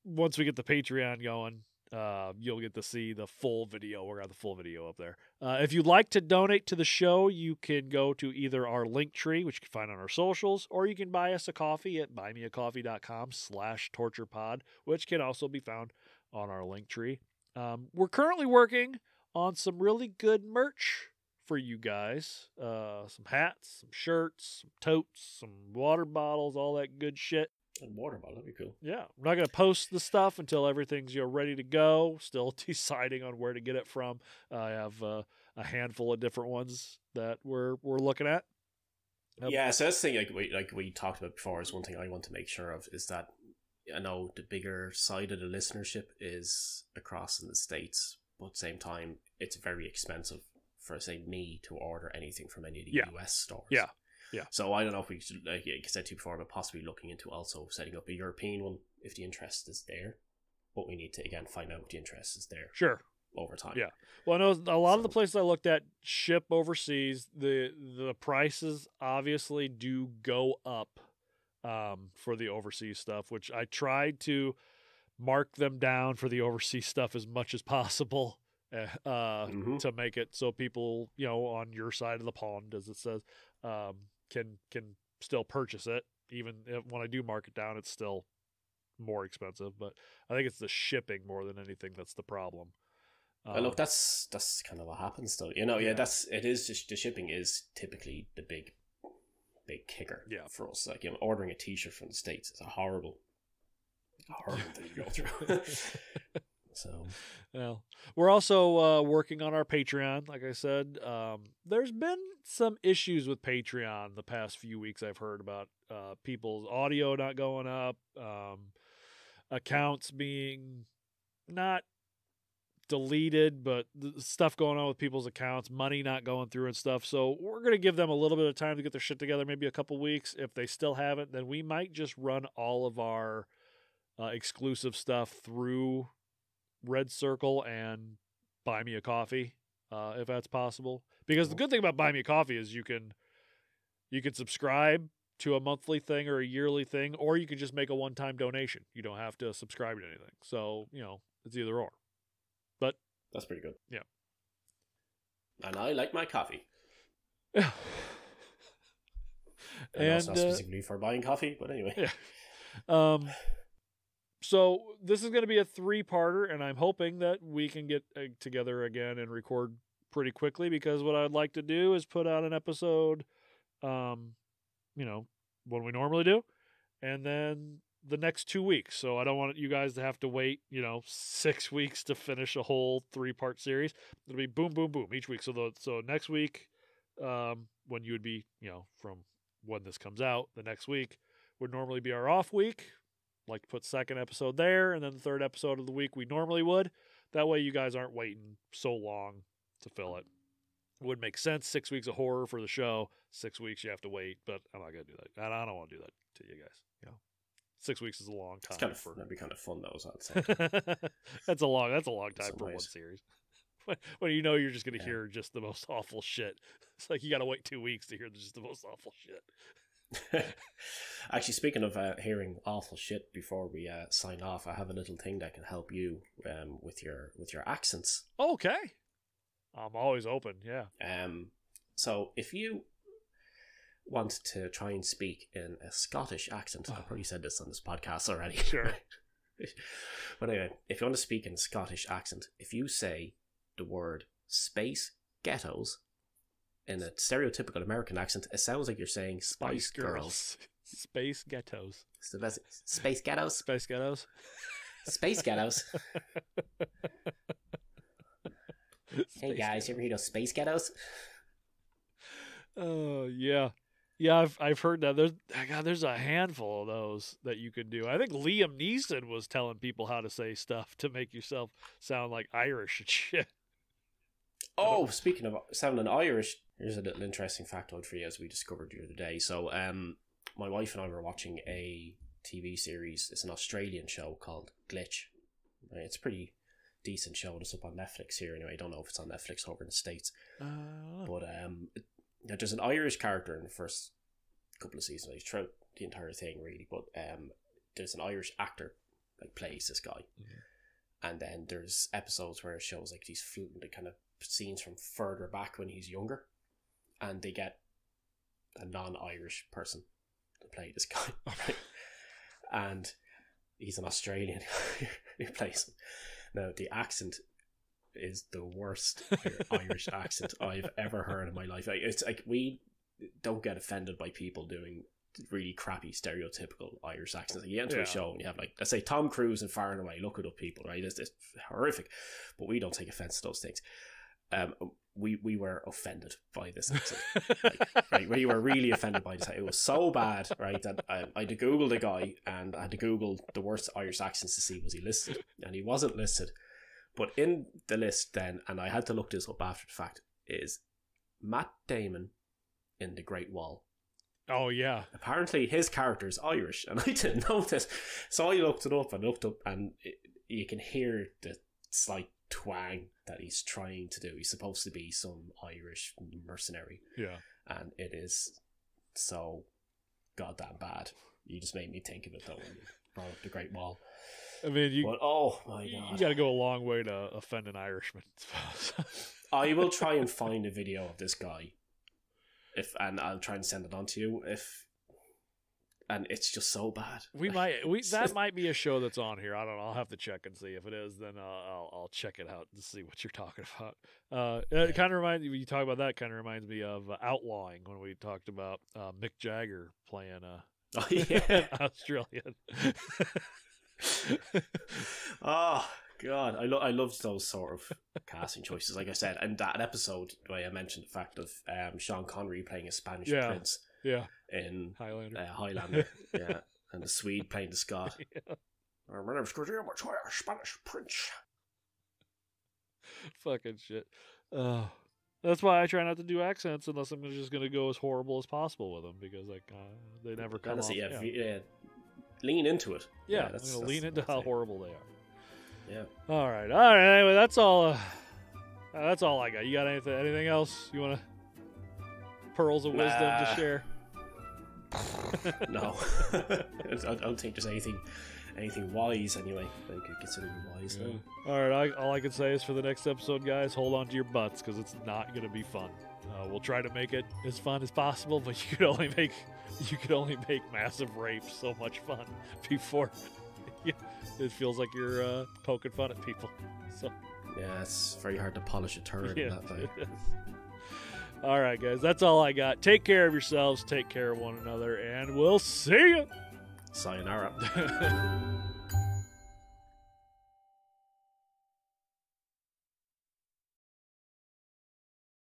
once we get the Patreon going, Uh, you'll get to see the full video. We're going to have the full video up there. Uh, if you'd like to donate to the show, you can go to either our Linktree, which you can find on our socials, or you can buy us a coffee at buy me a coffee dot com slash torturepod, which can also be found on our Linktree. Um, we're currently working on some really good merch for you guys. Uh, some hats, some shirts, some totes, some water bottles, all that good shit. And water bottle, that'd be cool. Yeah, I'm not going to post the stuff until everything's you know, ready to go. Still deciding on where to get it from. Uh, I have uh, a handful of different ones that we're we're looking at. Um, yeah, so that's the thing. Like we like we talked about before, is one thing I want to make sure of is that I know the bigger side of the listenership is across in the States, but at the same time, it's very expensive for, say, me to order anything from any of the yeah. U S stores. Yeah, yeah. So I don't know if we should, like I said to you before, but possibly looking into also setting up a European one if the interest is there. But we need to, again, find out what the interest is there. Sure. Over time. Yeah. Well, I know a lot so, of the places I looked at ship overseas. The the prices obviously do go up um, for the overseas stuff, which I tried to mark them down for the overseas stuff as much as possible uh, mm-hmm. to make it so people, you know, on your side of the pond, as it says, um, can can still purchase it. Even if, when I do mark it down, it's still more expensive. But I think it's the shipping more than anything that's the problem. Uh, look, that's that's kind of what happens, though. You know, yeah, yeah. that's it is just the shipping is typically the big, big kicker yeah. for us. Like, you know, ordering a T-shirt from the States is a horrible, horrible thing to go through. So, well, we're also uh, working on our Patreon. Like I said, um, there's been some issues with Patreon the past few weeks. I've heard about uh, people's audio not going up, um, accounts being not. deleted, but the stuff going on with people's accounts, money not going through and stuff. So we're going to give them a little bit of time to get their shit together, maybe a couple weeks. If they still haven't, then we might just run all of our uh, exclusive stuff through Red Circle and Buy Me a Coffee, uh, if that's possible. Because the good thing about Buy Me a Coffee is you can you can subscribe to a monthly thing or a yearly thing, or you can just make a one-time donation. You don't have to subscribe to anything. So, you know, it's either or. But that's pretty good. Yeah. And I like my coffee. and and not specifically uh, for buying coffee, but anyway. Yeah. Um so this is going to be a three-parter, and I'm hoping that we can get uh, together again and record pretty quickly, because what I'd like to do is put out an episode um you know, when we normally do, and then the next two weeks. So I don't want you guys to have to wait, you know, six weeks to finish a whole three-part series. It'll be boom, boom, boom each week. So the, so next week, um, when you would be, you know, from when this comes out, the next week would normally be our off week. Like to put second episode there, and then the third episode of the week we normally would. That way you guys aren't waiting so long to fill it. It would make sense. Six weeks of horror for the show. Six weeks you have to wait, but I'm not going to do that. And I don't want to do that to you guys, you know. Six weeks is a long time. It's kind of, for, that'd be kind of fun, though. So that's a long. That's a long time for nice. One series. When, when you know you're just going to yeah. hear just the most awful shit. It's like you got to wait two weeks to hear just the most awful shit. Actually, speaking of uh, hearing awful shit, before we uh, sign off, I have a little thing that can help you um, with your with your accents. Okay, I'm always open. Yeah. Um. So if you want to try and speak in a Scottish accent. Oh. I've probably said this on this podcast already. Sure. But anyway, if you want to speak in a Scottish accent, if you say the word space ghettos in a stereotypical American accent, it sounds like you're saying Spice, Spice Girls. Girls. Space ghettos. It's the best. Space ghettos. Space ghettos. Space ghettos. Space hey guys, you ever heard of space ghettos? Oh, yeah. Yeah, I've I've heard that. There's God, there's a handful of those that you could do. I think Liam Neeson was telling people how to say stuff to make yourself sound like Irish and shit. Oh, speaking of sounding Irish, here's a little interesting factoid for you, as we discovered the other day. So, um, my wife and I were watching a T V series. It's an Australian show called Glitch. It's a pretty decent show. It's up on Netflix here anyway. I don't know if it's on Netflix over in the States. Uh, but um. It, Now, there's an Irish character in the first couple of seasons, like, throughout the entire thing, really. But um, there's an Irish actor that like, plays this guy, yeah. and then there's episodes where it shows like these fl- the kind of scenes from further back when he's younger, and they get a non-Irish person to play this guy, right? And he's an Australian who plays him. Now, the accent is the worst Irish accent I've ever heard in my life. It's like we don't get offended by people doing really crappy stereotypical Irish accents. Like you get into yeah. a show and you have like, let's say Tom Cruise and Far and Away, look at up people, right? It's, it's horrific, but we don't take offense to those things. Um, we we were offended by this accent. Like, right, we were really offended by this. It was so bad, right, that I, I had to Google the guy, and I had to Google the worst Irish accents to see was he listed, and he wasn't listed. But in the list then, and I had to look this up after the fact, is Matt Damon in The Great Wall. Oh, yeah. Apparently his character is Irish, and I didn't know this. So I looked it up and looked up, and it, you can hear the slight twang that he's trying to do. He's supposed to be some Irish mercenary. Yeah. And it is so goddamn bad. You just made me think of it, though, when you brought up The Great Wall. I mean, you, but, oh my God. You got to go a long way to offend an Irishman. I will try and find a video of this guy, if and I'll try and send it on to you. If and it's just so bad. We might we that might be a show that's on here. I don't know. I'll have to check and see if it is. Then uh, I'll I'll check it out and see what you're talking about. Uh, it yeah. kind of reminds when you talk about that. Kind of reminds me of uh, Outlawing when we talked about uh, Mick Jagger playing uh, oh, yeah. an Australian. Oh God, I, lo- I loved those sort of casting choices, like I said, and that episode where I mentioned the fact of um, Sean Connery playing a Spanish yeah, prince yeah. in Highlander, uh, Highlander. Yeah, and the Swede playing the Scot. Yeah. My name's Cordelia Matoya, Spanish prince. Fucking shit. Uh, that's why I try not to do accents unless I'm just going to go as horrible as possible with them, because like uh, they never come off. Yeah, yeah. yeah. Lean into it. Yeah, yeah that's, I'm gonna that's, lean into how it. horrible they are. Yeah. All right. All right. Anyway, that's all. Uh, that's all I got. You got anything? Anything else you want to? Pearls of wisdom nah. to share? No. I don't think there's anything, anything wise anyway. I could consider you wise. Yeah. Though. All right. I, all I can say is for the next episode, guys, hold on to your butts because it's not gonna be fun. Uh, we'll try to make it as fun as possible, but you could only make you could only make massive rape so much fun before it feels like you're uh, poking fun at people. So yeah, it's very hard to polish a turd yeah, in that thing. All right, guys, that's all I got. Take care of yourselves, take care of one another, and we'll see you. Sayonara.